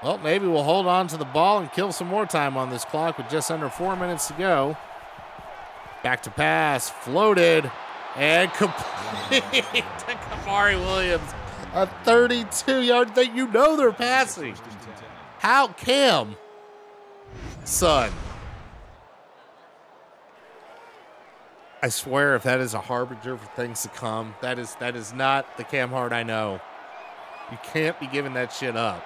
Well, Navy will hold on to the ball and kill some more time on this clock with just under four minutes to go. Back to pass, floated, and complete to Kamari Williams. A thirty-two yard thing. You know they're passing. How, Cam? Son. I swear, if that is a harbinger for things to come, that is, that is not the Cam Hart I know. You can't be giving that shit up.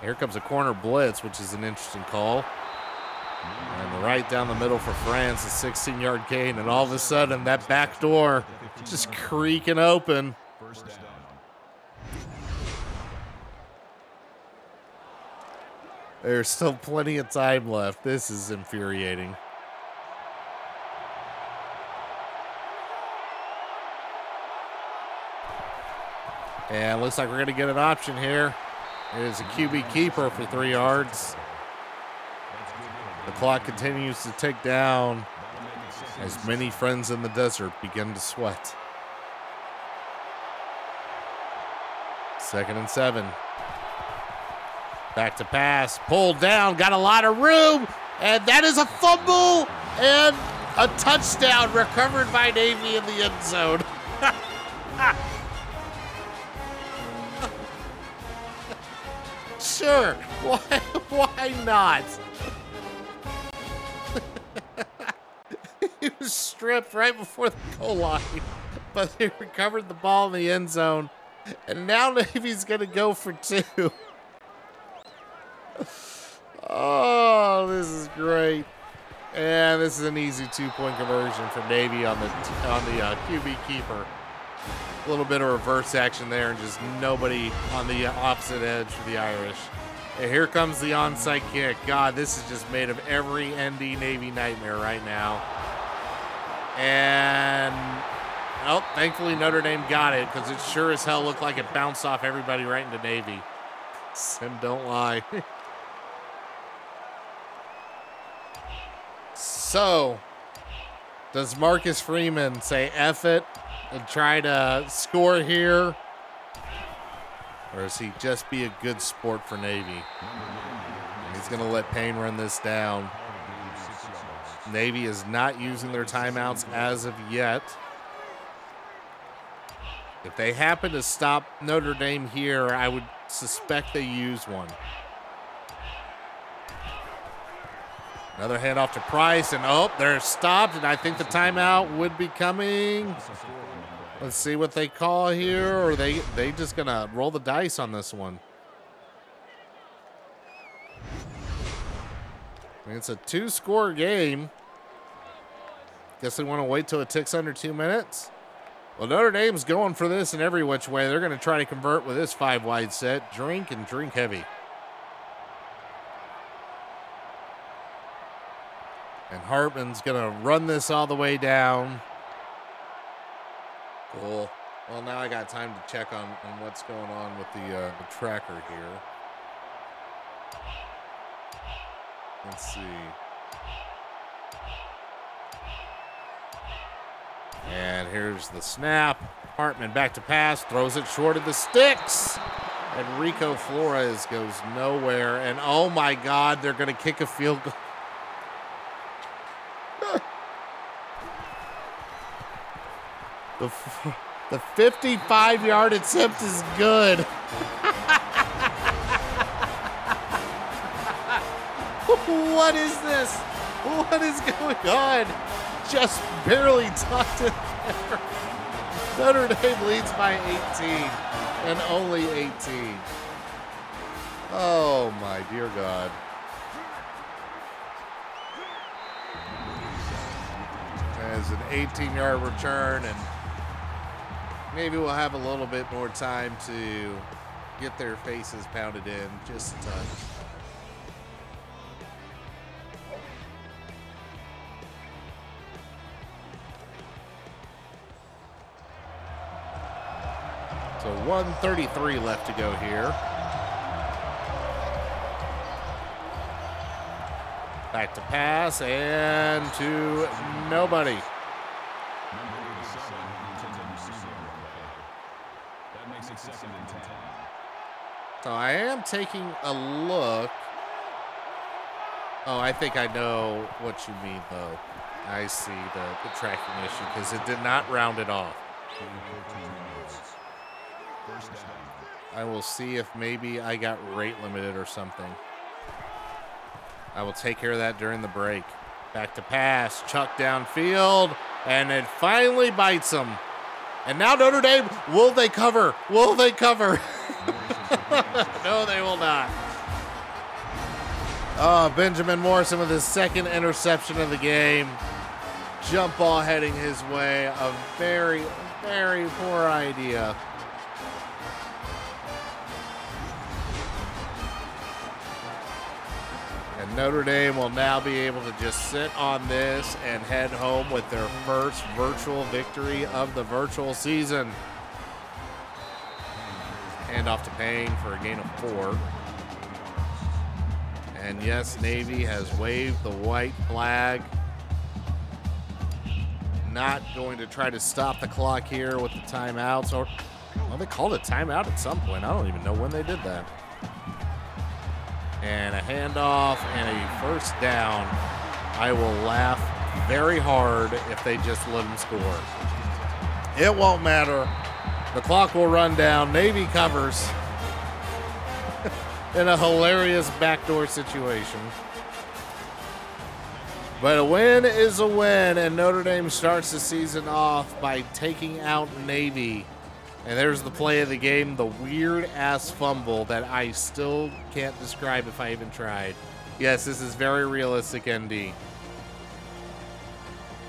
Here comes a corner blitz, which is an interesting call. And right down the middle for France, a sixteen yard gain, and all of a sudden that back door just creaking open. There's still plenty of time left. This is infuriating. And looks like we're going to get an option here. It is a Q B keeper for three yards. The clock continues to tick down as many friends in the desert begin to sweat. Second and seven. Back to pass, pulled down, got a lot of room, and that is a fumble and a touchdown recovered by Navy in the end zone. Sure, why, why not? He was stripped right before the goal line, but they recovered the ball in the end zone, and now Navy's gonna go for two. Oh, this is great. And this is an easy two-point conversion for Navy on the, on the uh, Q B keeper. A little bit of reverse action there, and just nobody on the opposite edge for the Irish. And here comes the onside kick. God, this is just made of every N D Navy nightmare right now. And, oh, thankfully Notre Dame got it, because it sure as hell looked like it bounced off everybody right into Navy. Sim, don't lie. So, does Marcus Freeman say F it and try to score here? Or does he just be a good sport for Navy? And he's gonna let Payne run this down. Navy is not using their timeouts as of yet. If they happen to stop Notre Dame here, I would suspect they use one. Another handoff to Price, and oh, they're stopped, and I think the timeout would be coming. Let's see what they call here, or they, they just gonna roll the dice on this one. I mean, it's a two-score game. Guess they want to wait till it ticks under two minutes. Well, Notre Dame's going for this in every which way. They're gonna try to convert with this five-wide set. Drink and drink heavy. And Hartman's gonna run this all the way down. Cool. Well, now I got time to check on, on what's going on with the, uh, the tracker here. Let's see. And here's the snap. Hartman back to pass, throws it short of the sticks. Enrico Flores goes nowhere. And oh my God, they're gonna kick a field goal. The fifty-five yard attempt is good. What is this? What is going on? Just barely tucked in there. Notre Dame leads by eighteen, and only eighteen. Oh my dear God. As an eighteen yard return, and maybe we'll have a little bit more time to get their faces pounded in, just a touch. So one thirty-three left to go here. Back to pass and to nobody. So I am taking a look. Oh, I think I know what you mean though. I see the, the tracking issue because it did not round it off. I will see if maybe I got rate limited or something. I will take care of that during the break. Back to pass, Chuck downfield, and it finally bites him. And now Notre Dame, will they cover? Will they cover? No, they will not. Oh, Benjamin Morrison with his second interception of the game. Jump ball heading his way. A very, very poor idea. Notre Dame will now be able to just sit on this and head home with their first virtual victory of the virtual season. Hand off to Payne for a gain of four. And yes, Navy has waved the white flag. Not going to try to stop the clock here with the timeouts. Or, well, they called a timeout at some point. I don't even know when they did that. And a handoff and a first down. I will laugh very hard if they just let them score. It won't matter. The clock will run down. Navy covers in a hilarious backdoor situation. But a win is a win, and Notre Dame starts the season off by taking out Navy. And there's the play of the game, the weird-ass fumble that I still can't describe if I even tried. Yes, this is very realistic, N D.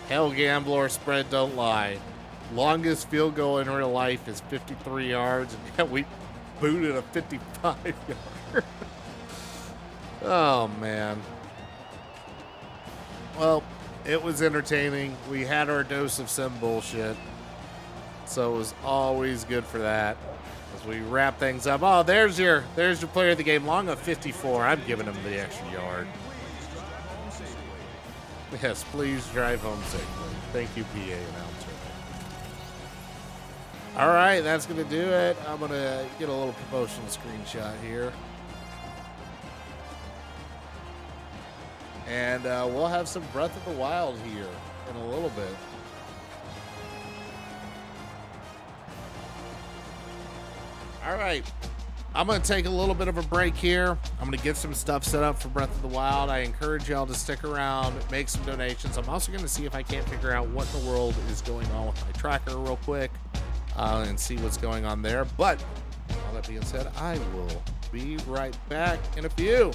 Hell, gambler, spread don't lie. Longest field goal in real life is fifty-three yards, and yet we booted a fifty-five yarder. Oh, man. Well, it was entertaining. We had our dose of some bullshit. So it was always good for that as we wrap things up. Oh, there's your there's your player of the game. Long of fifty-four. I'm giving him the extra yard. Yes, please drive home safely. Thank you, P A announcer. All right, that's going to do it. I'm going to get a little promotional screenshot here. And uh, we'll have some Breath of the Wild here in a little bit. All right, I'm gonna take a little bit of a break here. I'm gonna get some stuff set up for Breath of the Wild. I encourage y'all to stick around, make some donations. I'm also gonna see if I can't figure out what in the world is going on with my tracker real quick uh, and see what's going on there. But all that being said, I will be right back in a few.